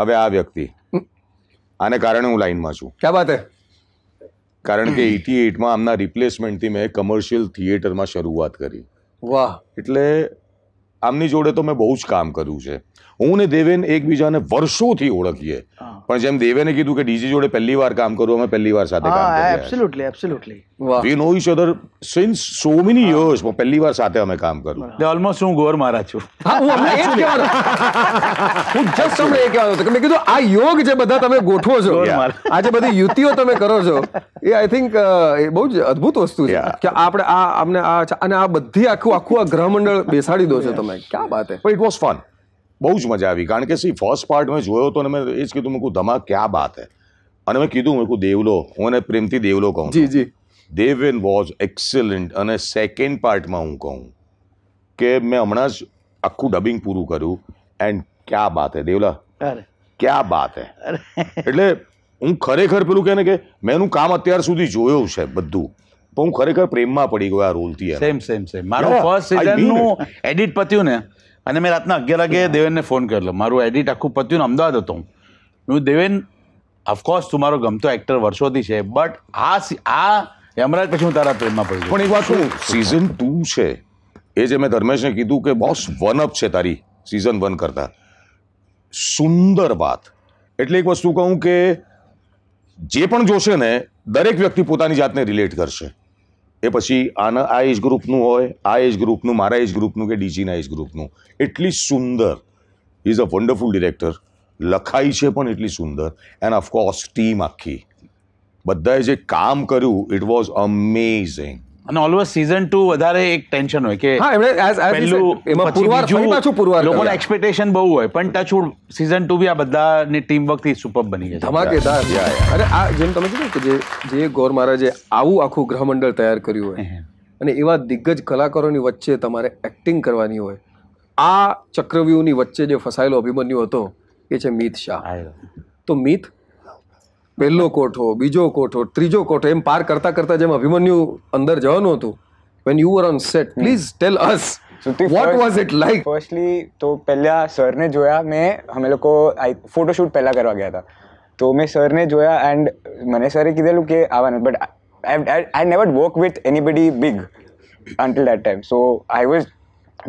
હવે આ વ્યક્તિ, આને કારણે હું લાઈનમાં છું. ક્યાં વાત હે! કારણ કે એટી એટમાં આમના રિપ્લેસમેન્ટથી મેં કમર્શિયલ થિયેટરમાં શરૂઆત કરી. વાહ! એટલે આમની જોડે તો મેં બહુ જ કામ કર્યું છે. હું ને દેવેન એકબીજાને વર્ષોથી ઓળખીએ, પણ જેમ દેવેને કીધું કે ડીજી જોડે પહેલી વાર કામ કરું, અમે પહેલી વાર સાથે કામ કર્યું. Absolutely absolutely we know each other since so many years. પણ પહેલી વાર સાથે અમે કામ કર્યું. એટલે ઓલમોસ્ટ હું ગોર મારા છું. હા, હું અમને એ જ કહેવાનો હું જસ્ટ તમને એ કહેવાનો હતો કે મેં કીધું આ યોગ જે બધા તમે ગોઠવો છો, આ જે બધી યુતિઓ તમે કરો છો, એ આઈ થિંક એ બહુ જ અદ્ભુત વસ્તુ છે કે આપણે આ અમને આ અને આ બધી આખું આખું આ ગ્રહમંડળ બેસાડી દો છો તમે. ક્યાં વાત હે! પણ ઇટ વોઝ ફન, બહુ જ મજા આવી. કારણ કે સી ફર્સ્ટ પાર્ટ મેં જોયો હતો અને મેં એ જ કીધું, મેં કહું ધમા ક્યા બાત હે. અને મેં કીધું, મેં કહું દેવલો, હું એને પ્રેમથી દેવલો કહું. જી જી દેવેન વોઝ એક્સેલન્ટ. અને સેકન્ડ પાર્ટમાં હું કહું કે મેં હમણાં જ આખું ડબિંગ પૂરું કર્યું, એન્ડ ક્યા બાત હે દેવલા, ક્યા બાત હે. એટલે હું ખરેખર પેલું કહે ને કે મેં એનું કામ અત્યાર સુધી જોયું છે બધું, પણ હું ખરેખર પ્રેમમાં પડી ગયો આ રોલથી. સેમ સેમ સેમ મારું ફર્સ્ટ સિઝનનું એડિટ પત્યું ને, અને મેં રાતના અગિયાર વાગે દેવેનને ફોન કરેલો. મારું એડિટ આખું પત્યું ને અમદાવાદ હતો હું. હું દેવેન, ઓફકોર્સ તું મારો ગમતો એક્ટર વર્ષોથી છે, બટ આ આ યમરાજ પછી હું તારા પ્રેમમાં પડી. પણ એક વાત શું, સિઝન ટુ છે એ જે મેં ધર્મેશને કીધું કે બોસ વન અપ છે તારી સિઝન વન કરતાં. સુંદર વાત. એટલે એક વસ્તુ કહું કે જે પણ જોશે ને દરેક વ્યક્તિ પોતાની જાતને રિલેટ કરશે. એ પછી આના આ એજ ગ્રુપનું હોય, આ એજ ગ્રુપનું, મારા એજ ગ્રુપનું કે ડીજીના એજ ગ્રુપનું. એટલી સુંદર, ઇઝ અ વન્ડરફુલ ડિરેક્ટર. લખાઈ છે પણ એટલી સુંદર. એન્ડ ઓફકોર્સ ટીમ આખી, બધાએ જે કામ કર્યું, ઇટ વોઝ અમેઝિંગ. અને ઓલવેઝ સિઝન ટુ વધારે એક ટેન્શન હોય કે લોકોને એક્સપેક્ટેશન બહુ હોય, પણ ટચવુડ સિઝન ટુ બી આ બધાની ટીમ વર્કથી સુપર બની જાય. ધમાકેદાર. અને આ જેમ તમે કીધું કે જે જે ગોર મહારાજે આવું આખું ગ્રહમંડળ તૈયાર કર્યું હોય, અને એવા દિગ્ગજ કલાકારોની વચ્ચે તમારે એક્ટિંગ કરવાની હોય. આ ચક્રવ્યૂહની વચ્ચે જે ફસાયેલો અભિમન્યુ હતો એ છે મીત શાહ. તો મીત પહેલો કોઠો, બીજો કોઠો, ત્રીજો કોઠો એમ પાર કરતા કરતા જેમ અભિમન્યુ અંદર જવાનું હતું, when you were on set, please tell us what was it like? Firstly તો પહેલા સરને જોયા મેં. અમે લોકો ફોટોશૂટ પહેલાં કરવા ગયા હતા, તો મેં સરને જોયા એન્ડ મને સરે કીધેલું કે આવવાનું, but I never work with anybody big until that time. So I was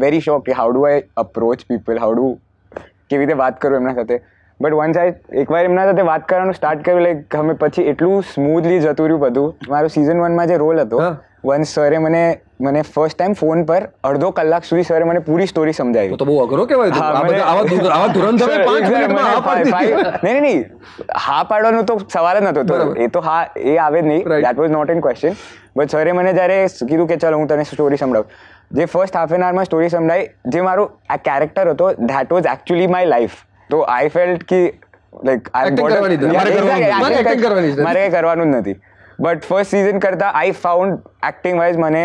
very shock કે how do I approach people, how do કેવી રીતે વાત કરું એમના સાથે. બટ વન્સ આઈ એકવાર એમના સાથે વાત કરવાનું સ્ટાર્ટ કર્યું, લાઈક અમે પછી એટલું સ્મૂથલી જતું રહ્યું બધું. મારો સિઝન વનમાં જે રોલ હતો, વન્સ સરે મને મને ફર્સ્ટ ટાઈમ ફોન પર અડધો કલાક સુધી સરે મને પૂરી સ્ટોરી સમજાવી. તો બહુ અઘરો કહેવાય. નહીં નહીં, હા પાડવાનો તો સવાલ જ નહોતો, એ તો હા એ આવે જ નહીં, that was not in question. But સરે મને જ્યારે કીધું કે ચાલો હું તને સ્ટોરી સંભળાવું, જે ફર્સ્ટ હાફ એન આવરમાં સ્ટોરી સંભળાવી, જે મારો આ કેરેક્ટર હતો, that was actually my life. તો આઈ ફેલ્ટ કે લાઈક મારે કંઈ કરવાનું જ નથી. બટ ફર્સ્ટ સિઝન કરતાં આઈ ફાઉન્ડ એક્ટિંગ વાઇઝ મને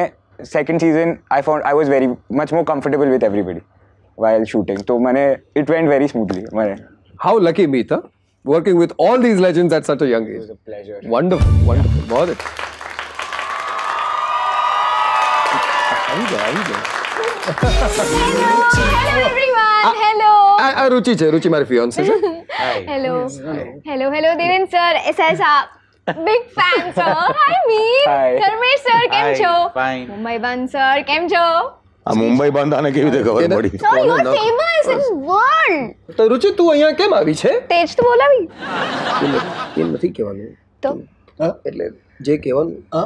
second season I found I was very much more comfortable with everybody while shooting. તો મને ઇટ વેન્ટ વેરી સ્મૂથલી. મને how lucky Meet working with all these legends at such a young age. It was a pleasure. Wonderful, wonderful. Bahut Hello everyone. Hello. I Ruchi che, Ruchi mari fiance. Hello. Hello, hello Deven sir. Aisa aisa big fan sir. Hi Meet. Dharmesh sir, કેમ છો? Fine. Mumbai Band sir, કેમ છો? આ મુંબઈ બંધ આને કેવી રીતે ખબર પડી? So you are famous in world. તો રુચિ તું અહીંયા કેમ આવી છે? તેજ તો બોલાવી. એ નથી કહેવાનું. તો એટલે જે કહેવાનું આ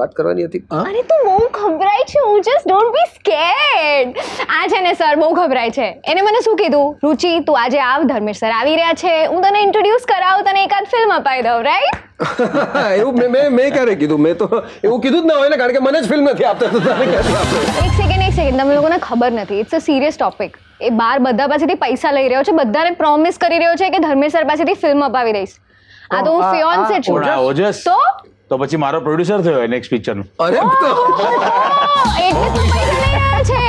વાત કરવાની હતી. અરે તું બહુ ગભરાય છે. You just don't be scared. આ છે ને સર બહુ ગભરાય છે. એને મને શું કીધું? રુચિ તું આજે આવ, ધર્મેશ સર આવી રહ્યા છે. હું તને ઇન્ટ્રોડ્યુસ કરાવ, તને એકાદ ફિલ્મ અપાઈ દઉં, રાઈટ? એવું મે મે ક્યારે કીધું? મે તો એવું કીધું જ ના હોય ને, કારણ કે મને જ ફિલ્મ નથી આપતા તો તને ક્યારે આપું? એક સેકન્ડ એક સેકન્ડ તમે લોકોને ખબર નથી. It's a serious topic. એ બાર બધા પાસેથી પૈસા લઈ રહ્યો છે, બધાને પ્રોમિસ કરી રહ્યો છે કે ધર્મેશ સર પાસેથી ફિલ્મ અપાવી દઈશ. આ તો હું ફિયોન્સે છું. ઓજસ તો તો પછી મારો પ્રોડ્યુસર થયો નેક્સ્ટ પિક્ચર નું. અરે તો એટલે તો પૈસા લઈ રહ્યા છે.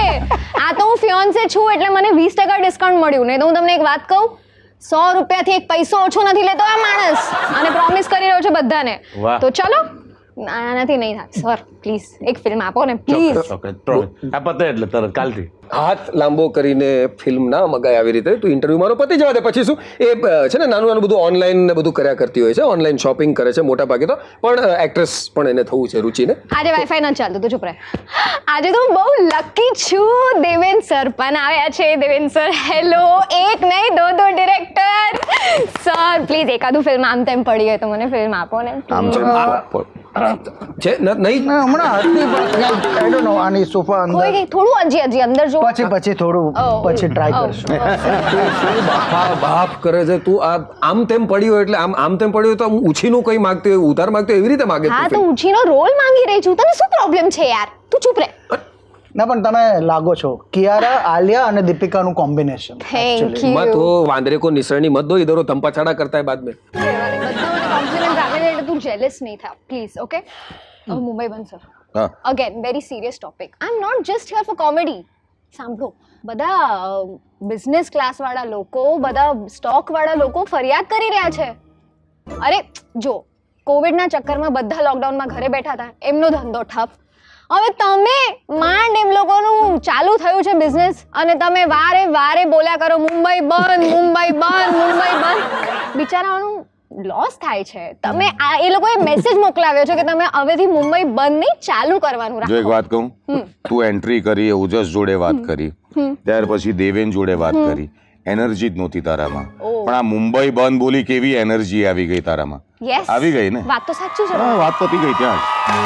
આ તો હું ફિયોન્સે છું એટલે મને વીસ ટકા ડિસ્કાઉન્ટ મળ્યું. નહીં તો હું તમને એક વાત કહું, સો રૂપિયા થી એક પૈસો ઓછો નથી લેતો આ માણસ, અને પ્રોમિસ કરી રહ્યો છે બધાને. તો ચલો આનાથી નહીં થાય સર, પ્લીઝ એક ફિલ્મ આપો ને પ્લીઝ. આ પતે એટલે તરત કાલથી હાથ લાંબો કરીને ફિલ્મ ના મગાય આવી રીતે. તું ઇન્ટરવ્યુ મારો પતી જવા દે, પછી શું એ છે ને નાનું નાનું બધું ઓનલાઈન ને બધું કર્યા કરતી હોય છે, ઓનલાઈન શોપિંગ કરે છે મોટા ભાગે તો. પણ એક્ટ્રેસ પણ એને થવું છે રુચિને. આજે વાઈફાઈ ન ચાલતું તો ચૂપ રહે. આજે તો હું બહુ લકી છું, દેવેન સર પણ આવ્યા છે. Deven sir hello. એક નહીં દો દો ડિરેક્ટર સર, પ્લીઝ એકાદું ફિલ્મ આમ તેમ પડી ગઈ તો મને ફિલ્મ આપો ને. આમ તેમ છે નહીં હમણાં આઈ ડોન્ટ નો. આની સોફા અંદર થોડું અજી અજી અંદર જો પછી પછી થોડું પછી ટ્રાય કરશું. બાપ બાપ કરે છે તું. આ આમ તેમ પડ્યું એટલે આમ આમ તેમ પડ્યું તો ઉછીનું કંઈ માંગતી હોય, ઉધાર માંગતી હોય, એવી રીતે માગે છે. હા તો ઉછીનો રોલ માંગી રહી છું. તને શું પ્રોબ્લેમ છે યાર? તું ચૂપ રહે ના. પણ તમે લાગો છો કિયારા, આલિયા અને દીપિકાનું કોમ્બિનેશન. Thank you. મત હો વાંદરે કો નિસરણી મત દો, ઇધર તંપા છાડા કરતા હે બાદ મે. બધા મને કોમ્પ્લિમેન્ટ આપે એટલે તું જેલસ નહીં થા પ્લીઝ. ઓકે મુંબઈ બંધ sir. Again very serious topic. I am not just here for comedy. સાંભળો બધા બિઝનેસ ક્લાસવાળા લોકો, બધા સ્ટોકવાળા લોકો ફરિયાદ કરી રહ્યા છે. અરે જો કોવિડના ચક્કરમાં બધા લોકડાઉનમાં ઘરે બેઠા હતા, એમનો ધંધો ઠપ. હવે તમે માંડ એમ લોકોનું ચાલુ થયું છે બિઝનેસ, અને તમે વારે વારે બોલ્યા કરો મુંબઈ બંધ, મુંબઈ બંધ, મુંબઈ બંધ. બિચારાઓનું લોસ થાય છે. તમે આ એ લોકોએ મેસેજ મોકલાવ્યો છે કે તમે હવેથી મુંબઈ બંધ નહીં, ચાલુ કરવાનું રાખો. જો એક વાત કહું, તું એન્ટ્રી કરી ઓજસ જોડે વાત કરી, ત્યાર પછી દેવેન જોડે વાત કરી, એનર્જી જ નહોતી તારામાં. પણ આ મુંબઈ બંધ બોલી કેવી એનર્જી આવી ગઈ તારામાં. આવી ગઈ ને. વાત તો સાચી છે. વાત પતી ગઈ ત્યાં.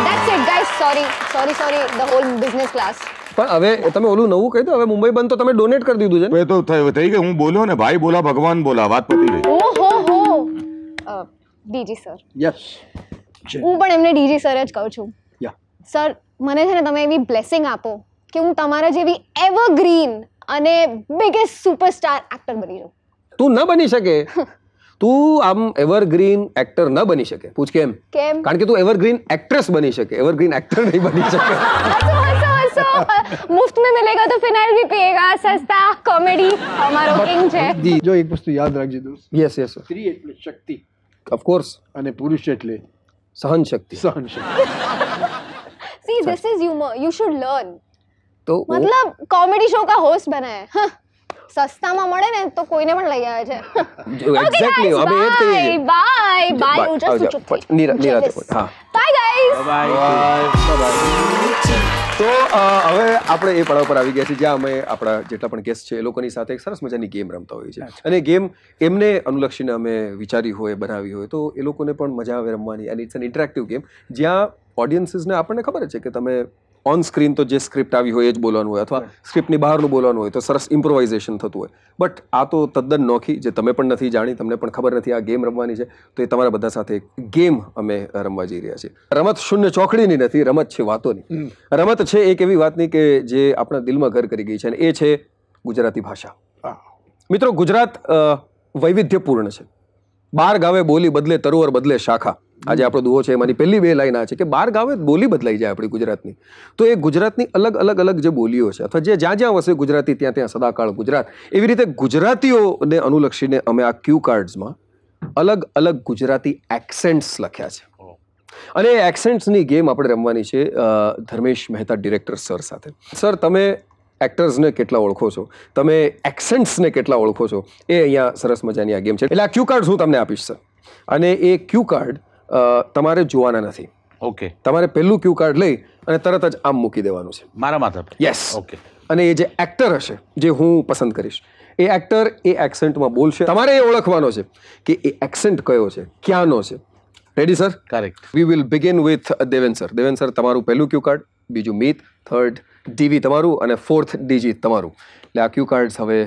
That's it guys. Sorry sorry sorry the whole business class. પણ હવે તમે ઓલું નવું કહી દો, હવે મુંબઈ બંધ તો તમે ડોનેટ કરી દીધું છે. એ તો થઈ ગઈ. હું બોલ્યો ને ભાઈ બોલા, ભગવાન બોલા, વાત પતી ગઈ. ઓહો હો. DG sir. યસ. હું પણ એમને ડીજી સર જ કહું છું. યા સર, મને છે ને તમે એવી બ્લેસિંગ આપો કે હું તમારા જેવી એવરગ્રીન અને બિગેસ્ટ સુપરસ્ટાર એક્ટર બની જાઉં. તું ન બની શકે. તું આમ એવરગ્રીન એક્ટર ન બની શકે. પૂછ કેમ? કેમ? કારણ કે તું એવરગ્રીન એક્ટ્રેસ બની શકે, એવરગ્રીન એક્ટર નહીં બની શકે. હસો હસો હસો. મુફ્ત મે મિલેગા તો ફિનાઇલ ભી પીએગા. સસ્તા કોમેડી અમારો કિંગ છે. જો એક વસ્તુ યાદ રાખજો દોસ્ત. Yes yes. સ્ત્રી એટલે શક્તિ. Of course. And a purush એટલે સહન શક્તિ. સહન શક્તિ. See, this is humor. You should learn. તો મતલબ કોમેડી શો કા હોસ્ટ બના હે. સસ્તામાં મળે ને તો કોઈને પણ લઈ આવે છે. એક્ઝેક્ટલી. હવે એ જ કહીએ. Bye bye. હું જસ્ટ ચૂપ થઈ. નીરા નીરા તો. હા. Bye guys. Bye bye. Bye. તો હવે આપણે એ પડાવ પર આવી ગયા છીએ જ્યાં અમે આપણા જેટલા પણ ગેસ્ટ છે એ લોકોની સાથે એક સરસ મજાની ગેમ રમતા હોઈએ છીએ, અને ગેમ એમને અનુલક્ષીને અમે વિચારી હોય, બનાવી હોય, તો એ લોકોને પણ મજા આવે રમવાની. And it's an interactive game જ્યાં ઓડિયન્સીસને આપણને ખબર છે કે તમે ઓન સ્ક્રીન તો જે સ્ક્રિપ્ટ આવી હોય એ જ બોલવાનું હોય, અથવા સ્ક્રિપ્ટની બહારનું બોલવાનું હોય, તો સરસ ઇમ્પ્રોવાઇઝેશન થતું હોય. બટ આ તો તદ્દન નોખી, જે તમે પણ નથી જાણી, તમને પણ ખબર નથી આ ગેમ રમવાની છે. તો એ તમારા બધા સાથે એક ગેમ અમે રમવા જઈ રહ્યા છીએ. રમત શૂન્ય ચોકડીની નથી, રમત છે વાતોની. રમત છે એક એવી વાતની કે જે આપણા દિલમાં ઘર કરી ગઈ છે, અને એ છે ગુજરાતી ભાષા. મિત્રો, ગુજરાત વૈવિધ્યપૂર્ણ છે. બાર ગાવે બોલી બદલે તરોવર બદલે શાખા. આજે આપણો દુઓ છે એમાંની પહેલી બે લાઈન આ છે કે બાર ગાવે બોલી બદલાઈ જાય આપણી ગુજરાતની. તો એ ગુજરાતની અલગ અલગ અલગ જે બોલીઓ છે, અથવા જે જ્યાં જ્યાં વસે ગુજરાતી ત્યાં ત્યાં સદાકાળ ગુજરાત, એવી રીતે ગુજરાતીઓને અનુલક્ષીને અમે આ ક્યુ કાર્ડ્સમાં अलग अलग गुजराती एक्सेंट्स लख्या है અને એક્સેન્ટ્સની ગેમ આપણે રમવાની છે ધર્મેશ મહેતા ડિરેક્ટર સર સાથે. સર તમે એક્ટર્સને કેટલા ઓળખો છો, તમે એક્સેન્ટ્સને કેટલા ઓળખો છો, એ અહીંયા સરસ મજાની આ ગેમ છે. એટલે આ ક્યુ કાર્ડ હું તમને આપીશ સર, અને એ ક્યુ કાર્ડ તમારે જોવાના નથી. ઓકે, તમારે પહેલું ક્યુ કાર્ડ લઈ અને તરત જ આમ મૂકી દેવાનું છે મારા માથા પર. Yes, okay. અને એ જે એક્ટર હશે જે હું પસંદ કરીશ, એ એક્ટર એ એક્સેન્ટમાં બોલશે. તમારે એ ઓળખવાનો છે કે એ એક્સેન્ટ કયો છે, ક્યાંનો છે. Ready, sir? Correct. We will begin with Deven, sir. Deven, sir, તમારું પહેલું ક્યુ કાર્ડ, બીજું મીત, થર્ડ ડીવી તમારું અને ફોર્થ ડીજી તમારું. એટલે આ ક્યુ કાર્ડ્સ હવે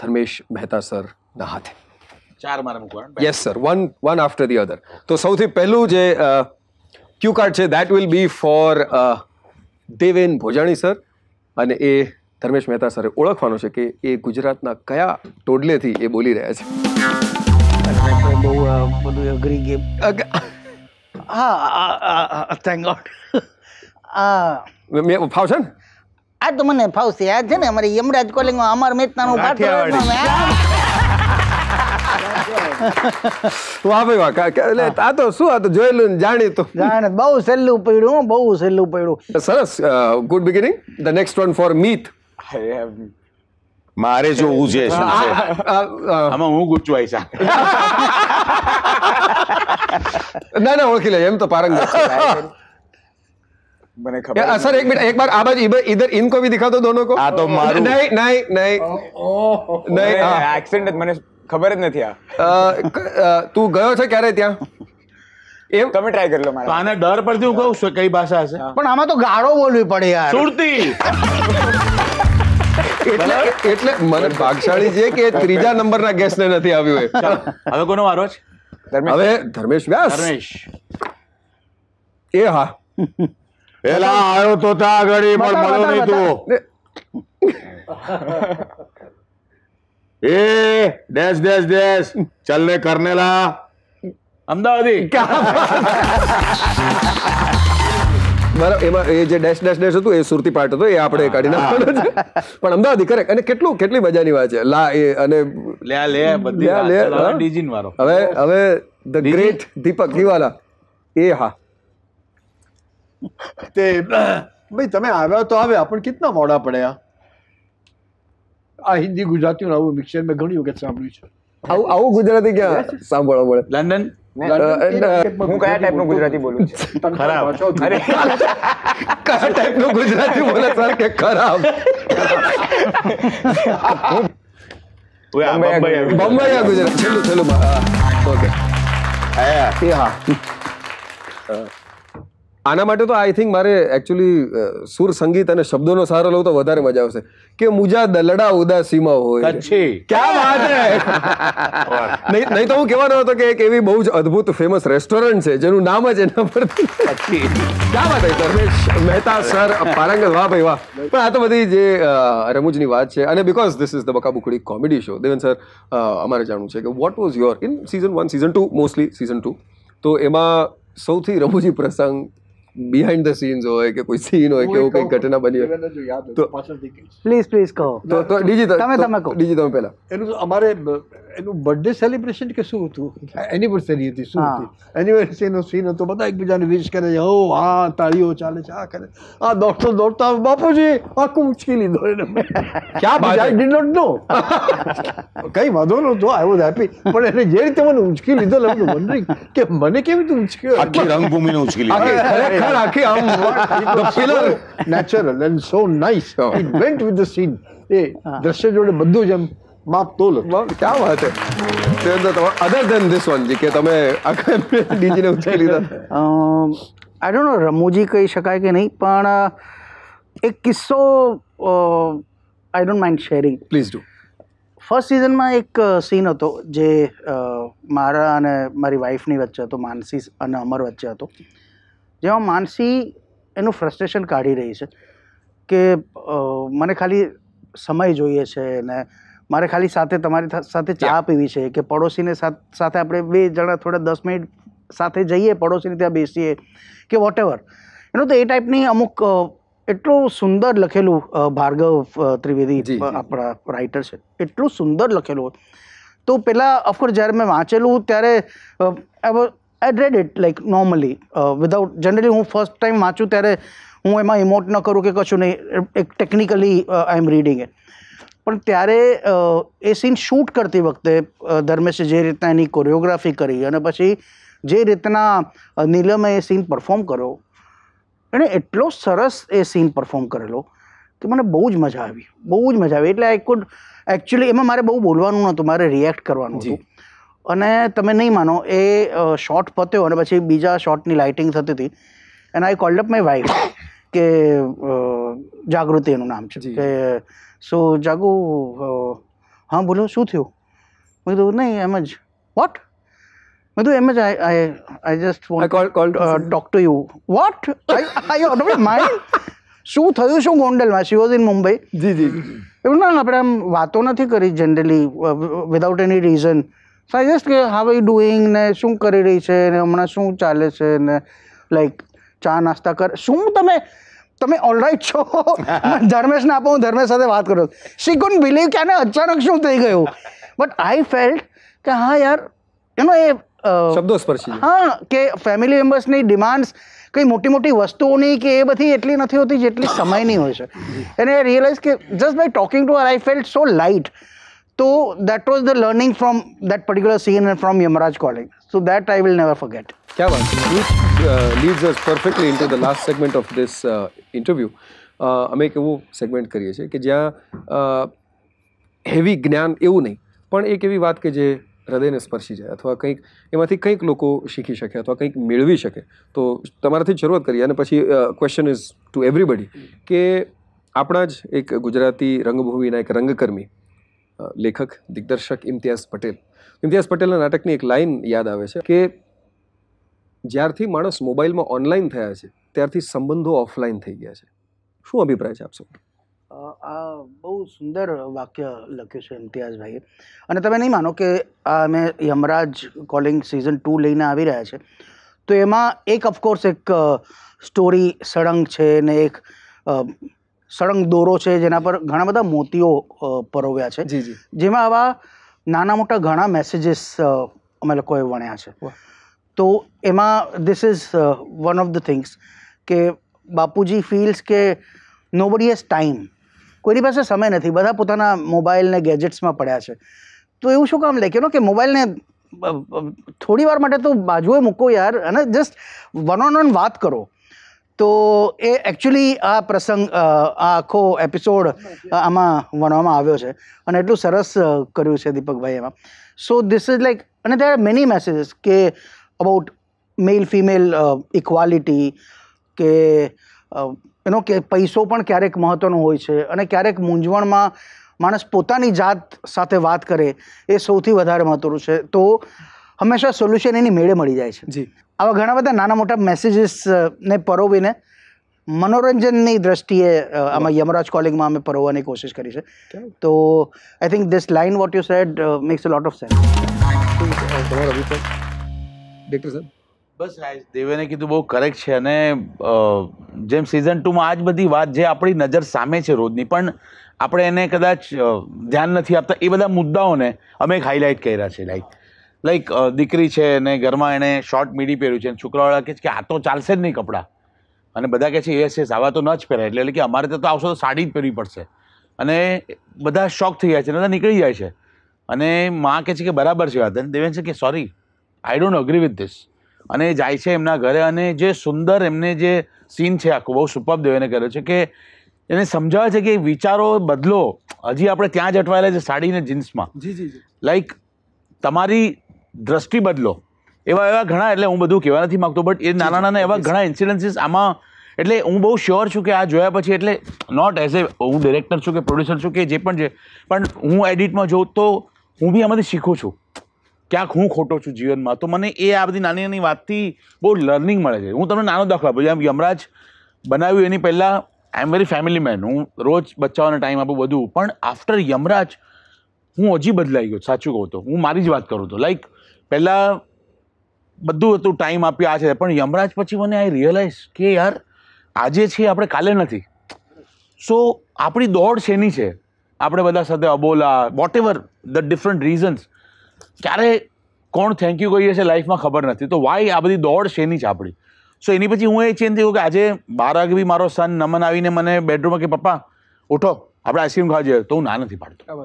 ધર્મેશ મહેતા સરના હાથે. ચાર મારા મૂકવાના. Yes sir, one one after the other. તો સૌથી પહેલું જે ક્યુ કાર્ડ છે that will be for Deven Bhojani sir, અને એ ધર્મેશ મહેતા સરે ઓળખવાનો છે કે એ ગુજરાતના કયા ટોડલેથી એ બોલી રહ્યા છે. બહુ બધું અઘરી ગેમ. હા, થેન્ક ગોડ. આ ફાવશે ને? આ તો મને ફાવશે. યાદ છે ને અમારે યમરાજ કોલિંગમાં અમાર મહેતાનો પાઠ વાહ ભાઈ વાહ. એટલે આ તો શું, આ તો જોયેલું જાણીતું જાણે. બહુ સહેલું પડ્યું, બહુ સહેલું પડ્યું. સરસ, good beginning. The next one for Meet. મારે જોવું છે આમાં હું ગુચવાઈ છે. ના ના, ઓળખી લે એમ તો પારંગત છે. મને ખબર છે સર. એક મિનિટ, એક બાર આ બાજુ ઇધર ઇનકો ભી દિખા દો દોનો કો. આ તો મારું નહીં નહીં નહીં નહીં એક્સિડન્ટ. મને ખબર જ નથી. આ તું ગયો છે ક્યારે ત્યાં? એમ તમે ટ્રાય કરી લો. મારા આને ડર પરથી હું કહું છું કઈ ભાષા હશે, પણ આમાં તો ગાળો બોલવી પડે યાર. સુરતી. એટલે એટલે મને ભાગશાળી છે કે ત્રીજા નંબરના ગેસને નથી આવ્યું. એ હવે કોનો વારો છે? હવે ધર્મેશ વ્યાસ. ધર્મેશ એ હા એલા આવ્યો તો તા આગળી પણ મળ્યો નહીં. તું એ ડેશ ડેશ ડેશ ચલને કરનેલા અમદાવાદી. બરાબર, એમાં એ જે ડેશ ડેશ ડેશ હતું એ સુરતી પાર્ટ હતો, એ આપણે કાઢી નાખવાનો છે. પણ અમદાવાદી કરેક્ટ. અને કેટલું કેટલી મજાની વાત છે. લા એ અને લે લે બધી લે ડીજીન વાળો. હવે હવે ધ ગ્રેટ દીપક ગિવાલા. એ હા તે ભાઈ તમે આવ્યા તો આવ્યા, પણ કેટલા મોડા પડ્યા. આ હિન્દી ગુજરાતીનું આવું મિક્સર મેં ઘણી વખત સાંભળ્યું છે. આવું આવું ગુજરાતી ક્યાં સાંભળવા મળે? લંડન. હું કયા ટાઈપનું ગુજરાતી બોલું છું? ખરાબ. અરે કયા ટાઈપનું ગુજરાતી બોલે સર કે ખરાબ? આના માટે તો આઈ થિંક મારે એકચ્યુઅલી સુર સંગીત અને શબ્દોનો સહારો લઉં તો વધારે મજા આવશે. કે મુજા દલડા ઉદાસીમાં હોય. ક્યાં વાત હે. નહીં તો હું કહેવાનો હતો કે એક એવી બહુ જ અદભુત ફેમસ રેસ્ટોરન્ટ છે જેનું નામ જ એના પરથી. ક્યાં વાત હે ધર્મેશ મહેતા સર, પારંગત. વાહ ભાઈ વાહ. પણ આ તો બધી જે રમૂજની વાત છે. અને because this is the Baka Bukdi comedy show, Devan sir અમારે જાણવું છે કે what was your in season one season two mostly season two તો એમાં સૌથી રમૂજી પ્રસંગ બિહાઇન્ડ ધ સીન્સ હોય કે કોઈ સીન હોય કે એવું કઈ ઘટના બની હોય તો પ્લીઝ પ્લીઝ કહો. તો ડીજી તમે તમે કહો. ડીજી તમે પહેલા. એનું અમારે એનું બર્થડે સેલિબ્રેશન કે શું હતું, એનિવર્સરી હતી, શું હતી એનિવર્સરીનો સીન હતો. બધા એકબીજાને વિશ કરે છે. ઓ હા, તાળીઓ ચાલે છે. આ કરે આ દોડતો દોડતા બાપુજી આખું ઉચકી લીધો એને. ક્યાં બાત. I did not know. કંઈ વાંધો નહોતો, આઈ વોઝ હેપી. પણ એને જે રીતે મને ઉચકી લીધો લાગ્યું વન્ડરિંગ કે મને કેવી રીતે ઉચક્યો. આખી રંગભૂમિને ઉચકી લીધો. રાખી આમ the filler natural and so nice it went with the scene. એ દ્રશ્ય જોડે બધું જ એમ માપ તોલ. ક્યાં વાત છે. અધર ધેન ધીસ વન જી કે તમે આખા ડીજીને ઉછાઈ લીધા. આઈ ડોન્ટ નો રમૂજી કહી શકાય કે નહીં, પણ એક કિસ્સો I don't mind sharing. Please do. First સિઝનમાં એક સીન હતો જે મારા અને મારી વાઇફની વચ્ચે હતો, માનસી અને અમર વચ્ચે હતો, જેમાં માનસી એનું ફ્રસ્ટ્રેશન કાઢી રહી છે કે મને ખાલી સમય જોઈએ છે ને મારે ખાલી સાથે તમારી સાથે ચા પીવી છે કે પડોશીને સાથે આપણે બે જણા થોડા દસ મિનિટ સાથે જઈએ, પડોશીને ત્યાં બેસીએ કે વોટએવર. એનું તો એ ટાઈપની અમુક એટલું સુંદર લખેલું, ભાર્ગવ ત્રિવેદી આપણા રાઇટર છે, એટલું સુંદર લખેલું તો પહેલાં ઓફકોર્સ જ્યારે મેં વાંચેલું ત્યારે I read it like normally without generally હું ફર્સ્ટ ટાઈમ વાંચું ત્યારે હું એમાં ઇમોટ ન કરું કે કશું નહીં, એક technically I am reading it. પણ ત્યારે એ સીન શૂટ કરતી વખતે ધર્મેશે જે રીતના એની કોરિયોગ્રાફી કરી અને પછી જે રીતના નીલમે એ સીન પરફોર્મ કર્યો, એણે એટલો સરસ એ સીન પરફોર્મ કરેલો કે મને બહુ જ મજા આવી, બહુ જ મજા આવી. એટલે આઈ કુડ એકચ્યુઅલી એમાં મારે બહુ બોલવાનું નહોતું, મારે રિએક્ટ કરવાનું હતું. અને તમે નહીં માનો, એ શોટ પત્યો અને પછી બીજા શોટની લાઇટિંગ થતી હતી and I called up my wife કે જાગૃતિ એનું નામ છે, કે સો જાગુ હા બોલો શું થયું? મેં કીધું નહીં એમ જ. વોટ? મેં તો એમ જ I I just want talk to you. What? I out of mind? શું થયું? શું ગોંડલમાં? She was in Mumbai. જી જી એવું ના, આપણે આમ વાતો નથી કરી generally without any reason. So I just કે હાવ આર યુ ડુઈંગ ને શું કરી રહી છે ને હમણાં શું ચાલે છે ને લાઈક ચા નાસ્તા કર શું તમે તમે ઓલરાઈટ છો? ધર્મેશને આપો, હું ધર્મેશ સાથે વાત કરું. શી કુડન્ટ બિલીવ કે આને અચાનક શું થઈ ગયું. બટ આઈ ફેલ્ટ કે હા યાર એનો એ શબ્દો સ્પર્શી, હા, કે ફેમિલી મેમ્બર્સની ડિમાન્ડ્સ કંઈ મોટી મોટી વસ્તુઓની કે એ બધી એટલી નથી હોતી જેટલી સમયની હોય છે. એને આઈ રિયલાઇઝ કે just by talking to her I felt so light. તો that was the learning from that particular scene and from Yamraj calling. So that I will never forget. क्या बात, which leads us perfectly into the last segment of this uh, interview. અમે એક એવું સેગમેન્ટ કરીએ છીએ કે જ્યાં હેવી જ્ઞાન એવું નહીં પણ એક એવી વાત કે જે હૃદયને સ્પર્શી જાય અથવા કંઈક એમાંથી કંઈક લોકો શીખી શકે અથવા કંઈક મેળવી શકે. તો તમારાથી જ શરૂઆત કરીએ અને પછી ક્વેશ્ચન ઇઝ ટુ એવરીબડી કે આપણા જ એક ગુજરાતી રંગભૂમિના એક રંગકર્મી લેખક દિગ્દર્શક ઇમ્તિયાઝ પટેલ, ઇમ્તિયાઝ પટેલના નાટકની એક લાઇન યાદ આવે છે કે જ્યારથી માણસ મોબાઈલમાં ઓનલાઈન થયા છે ત્યારથી સંબંધો ઓફલાઈન થઈ ગયા છે. શું અભિપ્રાય છે આપશો? આ બહુ સુંદર વાક્ય લખ્યું છે ઇમ્તિયાઝભાઈએ. અને તમે નહીં માનો કે આ અમે યમરાજ કોલિંગ સિઝન ટુ લઈને આવી રહ્યા છે તો એમાં એક ઓફકોર્સ એક સ્ટોરી સળંગ છે ને એક સળંગ દોરો છે જેના પર ઘણા બધા મોતીઓ પરોવ્યા છે, જેમાં આવા નાના મોટા ઘણા મેસેજીસ અમે લોકોએ વણ્યા છે. તો એમાં this is one of the things કે બાપુજી ફીલ્સ કે નોબડી હેઝ ટાઈમ. કોઈની પાસે સમય નથી, બધા પોતાના મોબાઈલને ગેજેટ્સમાં પડ્યા છે. તો એવું શું કામ લખ્યું કે મોબાઈલને થોડી વાર માટે તો બાજુએ મૂકો યાર અને જસ્ટ વન ઓન વન વાત કરો. તો એ એકચ્યુઅલી આ પ્રસંગ આ આખો એપિસોડ આમાં વણવામાં આવ્યો છે અને એટલું સરસ કર્યું છે દીપકભાઈ એમાં. સો ધીસ ઇઝ લાઈક અને દેર આર મેની મેસેજીસ કે અબાઉટ મેલ ફિમેલ ઇક્વાલિટી કે એનો કે પૈસો પણ ક્યારેક મહત્ત્વનો હોય છે અને ક્યારેક મૂંઝવણમાં માણસ પોતાની જાત સાથે વાત કરે એ સૌથી વધારે મહત્ત્વનું છે. તો હંમેશા સોલ્યુશન એની મેળે મળી જાય છે. જી, આવા ઘણા બધા નાના મોટા મેસેજીસને પરોવીને મનોરંજનની દ્રષ્ટિએ આમાં યમરાજ કોલિંગમાં અમે પરોવવાની કોશિશ કરી છે. તો I think this line what you said makes a lot of sense. Doctor સાહેબ બસ આ દેવેને કીધું બહુ કરેક્ટ છે. અને જેમ સિઝન ટુમાં આ જ બધી વાત જે આપણી નજર સામે છે રોજની પણ આપણે એને કદાચ ધ્યાન નથી આપતા, એ બધા મુદ્દાઓને અમે એક હાઇલાઇટ કર્યા છે. લાઈક લાઈક દીકરી છે અને ઘરમાં એણે શોર્ટ મીડી પહેર્યું છે અને છોકરાવાળા કહે છે કે આ તો ચાલશે જ નહીં કપડાં, અને બધા કહે છે યસ યસ આવા તો ન જ પહેરાય, એટલે કે અમારે ત્યાં તો આવશો તો સાડી જ પહેરવી પડશે. અને બધા શોખ થઈ જાય છે, બધા નીકળી જાય છે. અને માં કહે છે કે બરાબર છે વાત, અને દેવેન છે કે sorry I don't agree with this. અને જાય છે એમના ઘરે અને જે સુંદર એમને જે સીન છે આખું બહુ સુપર્બ દેવેને કર્યો છે કે એને સમજાવે છે કે વિચારો બદલો, હજી આપણે ત્યાં જ અટવાયેલા છે સાડીને જીન્સમાં. જી જી જી લાઈક તમારી દ્રષ્ટિ બદલો. એવા એવા ઘણા, એટલે હું બધું કહેવા નથી માગતો બટ એ નાના નાના એવા ઘણા ઇન્સિડન્સીસ આમાં, એટલે હું બહુ શ્યોર છું કે આ જોયા પછી, એટલે નોટ એઝ એ હું ડિરેક્ટર છું કે પ્રોડ્યુસર છું કે જે પણ છે, પણ હું એડિટમાં જોઉં તો હું બી આમાંથી શીખું છું ક્યાંક હું ખોટો છું જીવનમાં. તો મને એ આ બધી નાની નાની વાતથી બહુ લર્નિંગ મળે છે. હું તમને નાનો દાખલો આપું, જેમ યમરાજ બનાવ્યું એની પહેલાં I am very family man, હું રોજ બચ્ચાઓને ટાઈમ આપું બધું, પણ આફ્ટર યમરાજ હું હજી બદલાઈ ગયો. સાચું કહું તો હું મારી જ વાત કરું તો લાઈક પહેલાં બધું હતું ટાઈમ આપ્યું આ છે, પણ યમરાજ પછી મને આઈ રિયલાઇઝ કે યાર આજે છે આપણે કાલે નથી. સો આપણી દોડ શેની છે? આપણે બધા સાથે અબોલા whatever the different reasons ક્યારે કોણ થેન્ક યુ કહીએ છે લાઈફમાં ખબર નથી. તો વાય આ બધી દોડ શેની છે આપણી? સો એની પછી હું એ ચેન્જ થયું કે આજે બાર વાગે બી મારો સન નમન આવીને મને બેડરૂમમાં કે પપ્પા ઉઠો આપણે આઈસ્ક્રીમ ખાવા જઈએ, તો હું ના નથી પાડતો.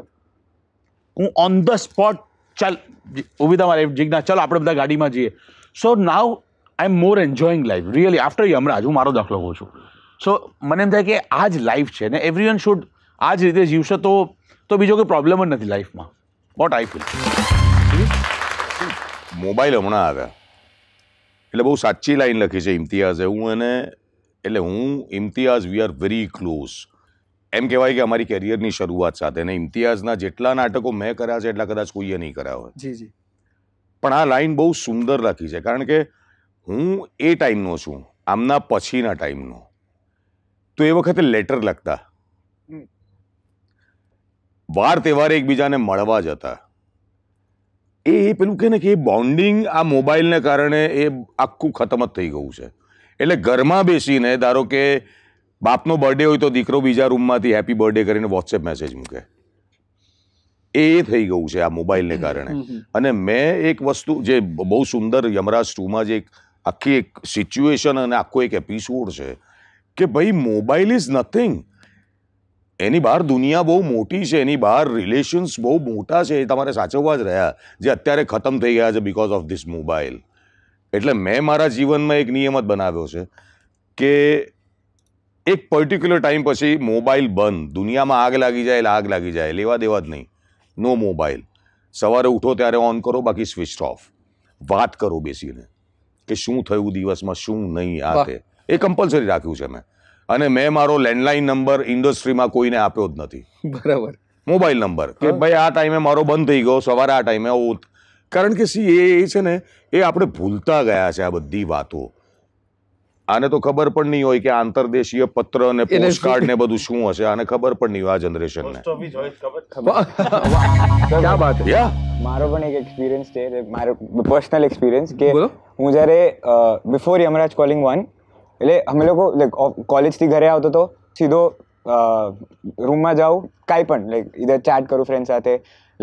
હું ઓન ધ સ્પોટ ચાલ ઊભી તમારે જીગના ચાલો આપણે બધા ગાડીમાં જઈએ. So now I am more enjoying life really after Yamraj. હું મારો દાખલો કહું છું. સો મને એમ થાય કે આ જ લાઈફ છે ને એવરી વન શુડ આ જ રીતે જીવશે તો તો બીજો કોઈ પ્રોબ્લેમ જ નથી લાઈફમાં. What I feel. મોબાઈલ હમણાં આવ્યા એટલે બહુ સાચી લાઈન લખી છે ઇમ્તિયાઝે. હું એને એટલે હું Imtiaz we are very close એમ કહેવાય કે અમારી કેરિયરની શરૂઆત સાથે. અને ઇમ્તિયાઝના જેટલા નાટકો મેં કર્યા છે એટલા કદાચ કોઈએ નહીં કર્યા હોય. જી જી. પણ આ લાઈન બહુ સુંદર લખી છે કારણ કે હું એ ટાઈમનો છું, આમના પછીના ટાઈમનો. તો એ વખતે લેટર લખતા, વાર તહેવારે એકબીજાને મળવા જતા. એ પેલું કહે ને કે એ બોન્ડિંગ આ મોબાઈલને કારણે એ આખું ખતમ જ થઈ ગયું છે. એટલે ઘરમાં બેસીને ધારો કે બાપનો બર્થડે હોય તો દીકરો બીજા રૂમમાંથી હેપી બર્થડે કરીને વોટ્સએપ મેસેજ મૂકે. એ થઈ ગયું છે આ મોબાઈલને કારણે. અને મેં એક વસ્તુ જે બહુ સુંદર યમરાજ ટુમાં જે એક આખી એક સિચ્યુએશન અને આખો એક એપિસોડ છે કે ભાઈ મોબાઈલ ઇઝ નથિંગ. એની બહાર દુનિયા બહુ મોટી છે, એની બહાર રિલેશન્સ બહુ મોટા છે, એ તમારે સાચવવા જ રહ્યા જે અત્યારે ખતમ થઈ ગયા છે બિકોઝ ઓફ ધીસ મોબાઈલ. એટલે મેં મારા જીવનમાં એક નિયમ જ બનાવ્યો છે કે એક પર્ટિક્યુલર ટાઈમ પછી મોબાઈલ બંધ. દુનિયામાં આગ લાગી જાય એટલે આગ લાગી જાય, લેવા દેવા જ નહીં. No mobile. સવારે ઉઠો ત્યારે ઓન કરો, બાકી સ્વિચ ઓફ. વાત કરો બેસીને કે શું થયું દિવસમાં, શું નહીં. આ તે એ કમ્પલસરી રાખ્યું છે મેં. અને મેં મારો લેન્ડલાઇન નંબર ઇન્ડસ્ટ્રીમાં કોઈને આપ્યો જ નથી. બરાબર. મોબાઈલ નંબર કે ભાઈ આ ટાઈમે મારો બંધ થઈ ગયો, સવારે આ ટાઈમે. કારણ કે સી એ છે ને એ આપણે ભૂલતા ગયા છે આ બધી વાતો. આને તો ખબર પણ નહીં હોય કે આંતરદેશીય પત્ર અને પોસ્ટકાર્ડ ને બધું શું હશે. આને ખબર પણ નહીં હોય આ જનરેશનને. ક્યાં વાત છે. મારો પણ એક એક્સપિરિયન્સ છે, મારો પર્સનલ એક્સપિરિયન્સ કે હું જ્યારે બિફોર યમરાજ કોલિંગ વન એટલે અમે લોકો લાઈક કોલેજથી ઘરે આવતો તો સીધો રૂમમાં જાઉં, કાંઈ પણ લાઈક ઇધર ચેટ કરું ફ્રેન્ડ સાથે.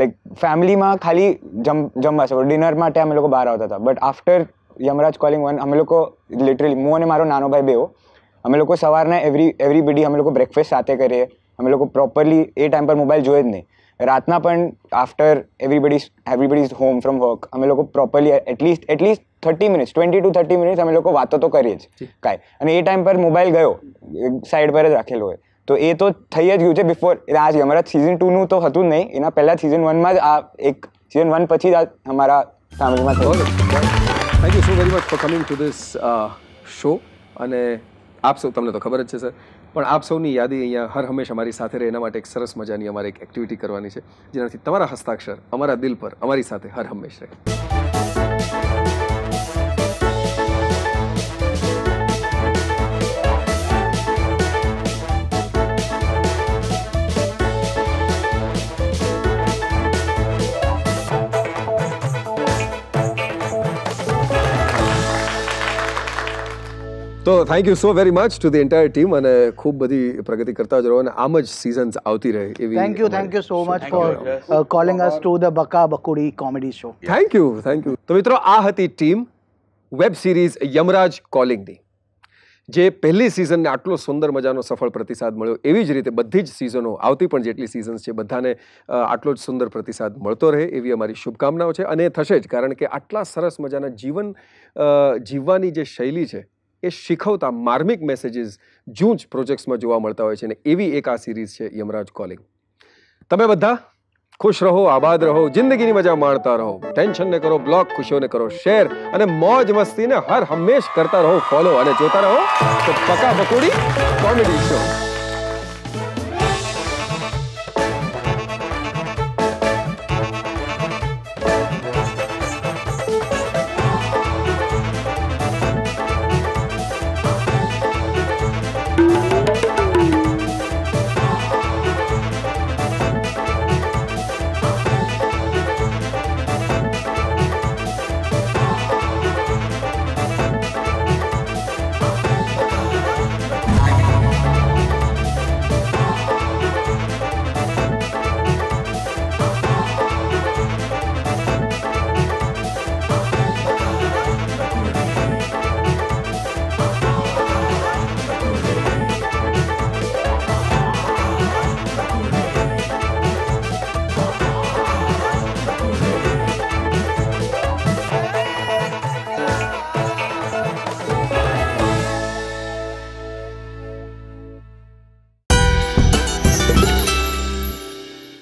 લાઈક ફેમિલીમાં ખાલી જમ જમવા છે ડિનર માટે અમે લોકો બહાર આવતા હતા. But after Yamraj calling one અમે લોકો લિટરલી હું અને મારો નાનો ભાઈ બેઓ અમે લોકો સવારના એવરી એવરીબડી અમે લોકો બ્રેકફાસ્ટ સાથે કરીએ. અમે લોકો પ્રોપરલી એ ટાઈમ પર મોબાઈલ જોઈએ જ નહીં. રાતના પણ after everybody everybody is home from work અમે લોકો properly at least at least thirty minutes twenty two thirty minutes અમે લોકો વાતો તો કરીએ જ કાંઈ. અને એ ટાઈમ પર મોબાઈલ ગયો સાઈડ પર જ રાખેલો હોય. તો એ તો થઈ જ ગયું છે બિફોર. આ યમરાજ સિઝન ટુનું તો હતું જ નહીં, એના પહેલાં સિઝન વનમાં જ આ એક સિઝન વન પછી જ આ અમારા ફેમિલીમાં થયું. Thank you so very much for coming to this show. અને આપ સૌ તમને તો ખબર જ છે સર, પણ આપ સૌની યાદી અહીંયા હર હંમેશ અમારી સાથે રહે એના માટે એક સરસ મજાની અમારે એક એક્ટિવિટી કરવાની છે જેનાથી તમારા હસ્તાક્ષર અમારા દિલ પર અમારી સાથે હર હંમેશ રહે. તો thank you so very much to the entire team. અને ખૂબ બધી પ્રગતિ કરતા જ રહો અને આમ જ સિઝન્સ આવતી રહે એવી. Thank you thank you so much for calling us to the Baka બકુડી comedy show. Thank you thank you. તો મિત્રો આ હતી ટીમ વેબ સિરીઝ યમરાજ કોલિંગની જે પહેલી સિઝનને આટલો સુંદર મજાનો સફળ પ્રતિસાદ મળ્યો. એવી જ રીતે બધી જ સિઝનો આવતી પણ જેટલી સિઝન્સ છે બધાને આટલો જ સુંદર પ્રતિસાદ મળતો રહે એવી અમારી શુભકામનાઓ છે. અને થશે જ, કારણ કે આટલા સરસ મજાના જીવન જીવવાની જે શૈલી છે એ શીખવતા માર્મિક મેસેજીસ જૂજ પ્રોજેક્ટ્સમાં જોવા મળતા હોય છે અને એવી એક આ સિરીઝ છે યમરાજ કોલિંગ. તમે બધા ખુશ રહો, આબાદ રહો, જિંદગીની મજા માણતા રહો, ટેન્શનને કરો બ્લોક, ખુશીઓને કરો શેર, અને મોજ મસ્તીને હર હંમેશ કરતા રહો ફોલો. અને જોતા રહો તો બકા બકુડી કોમેડી શો.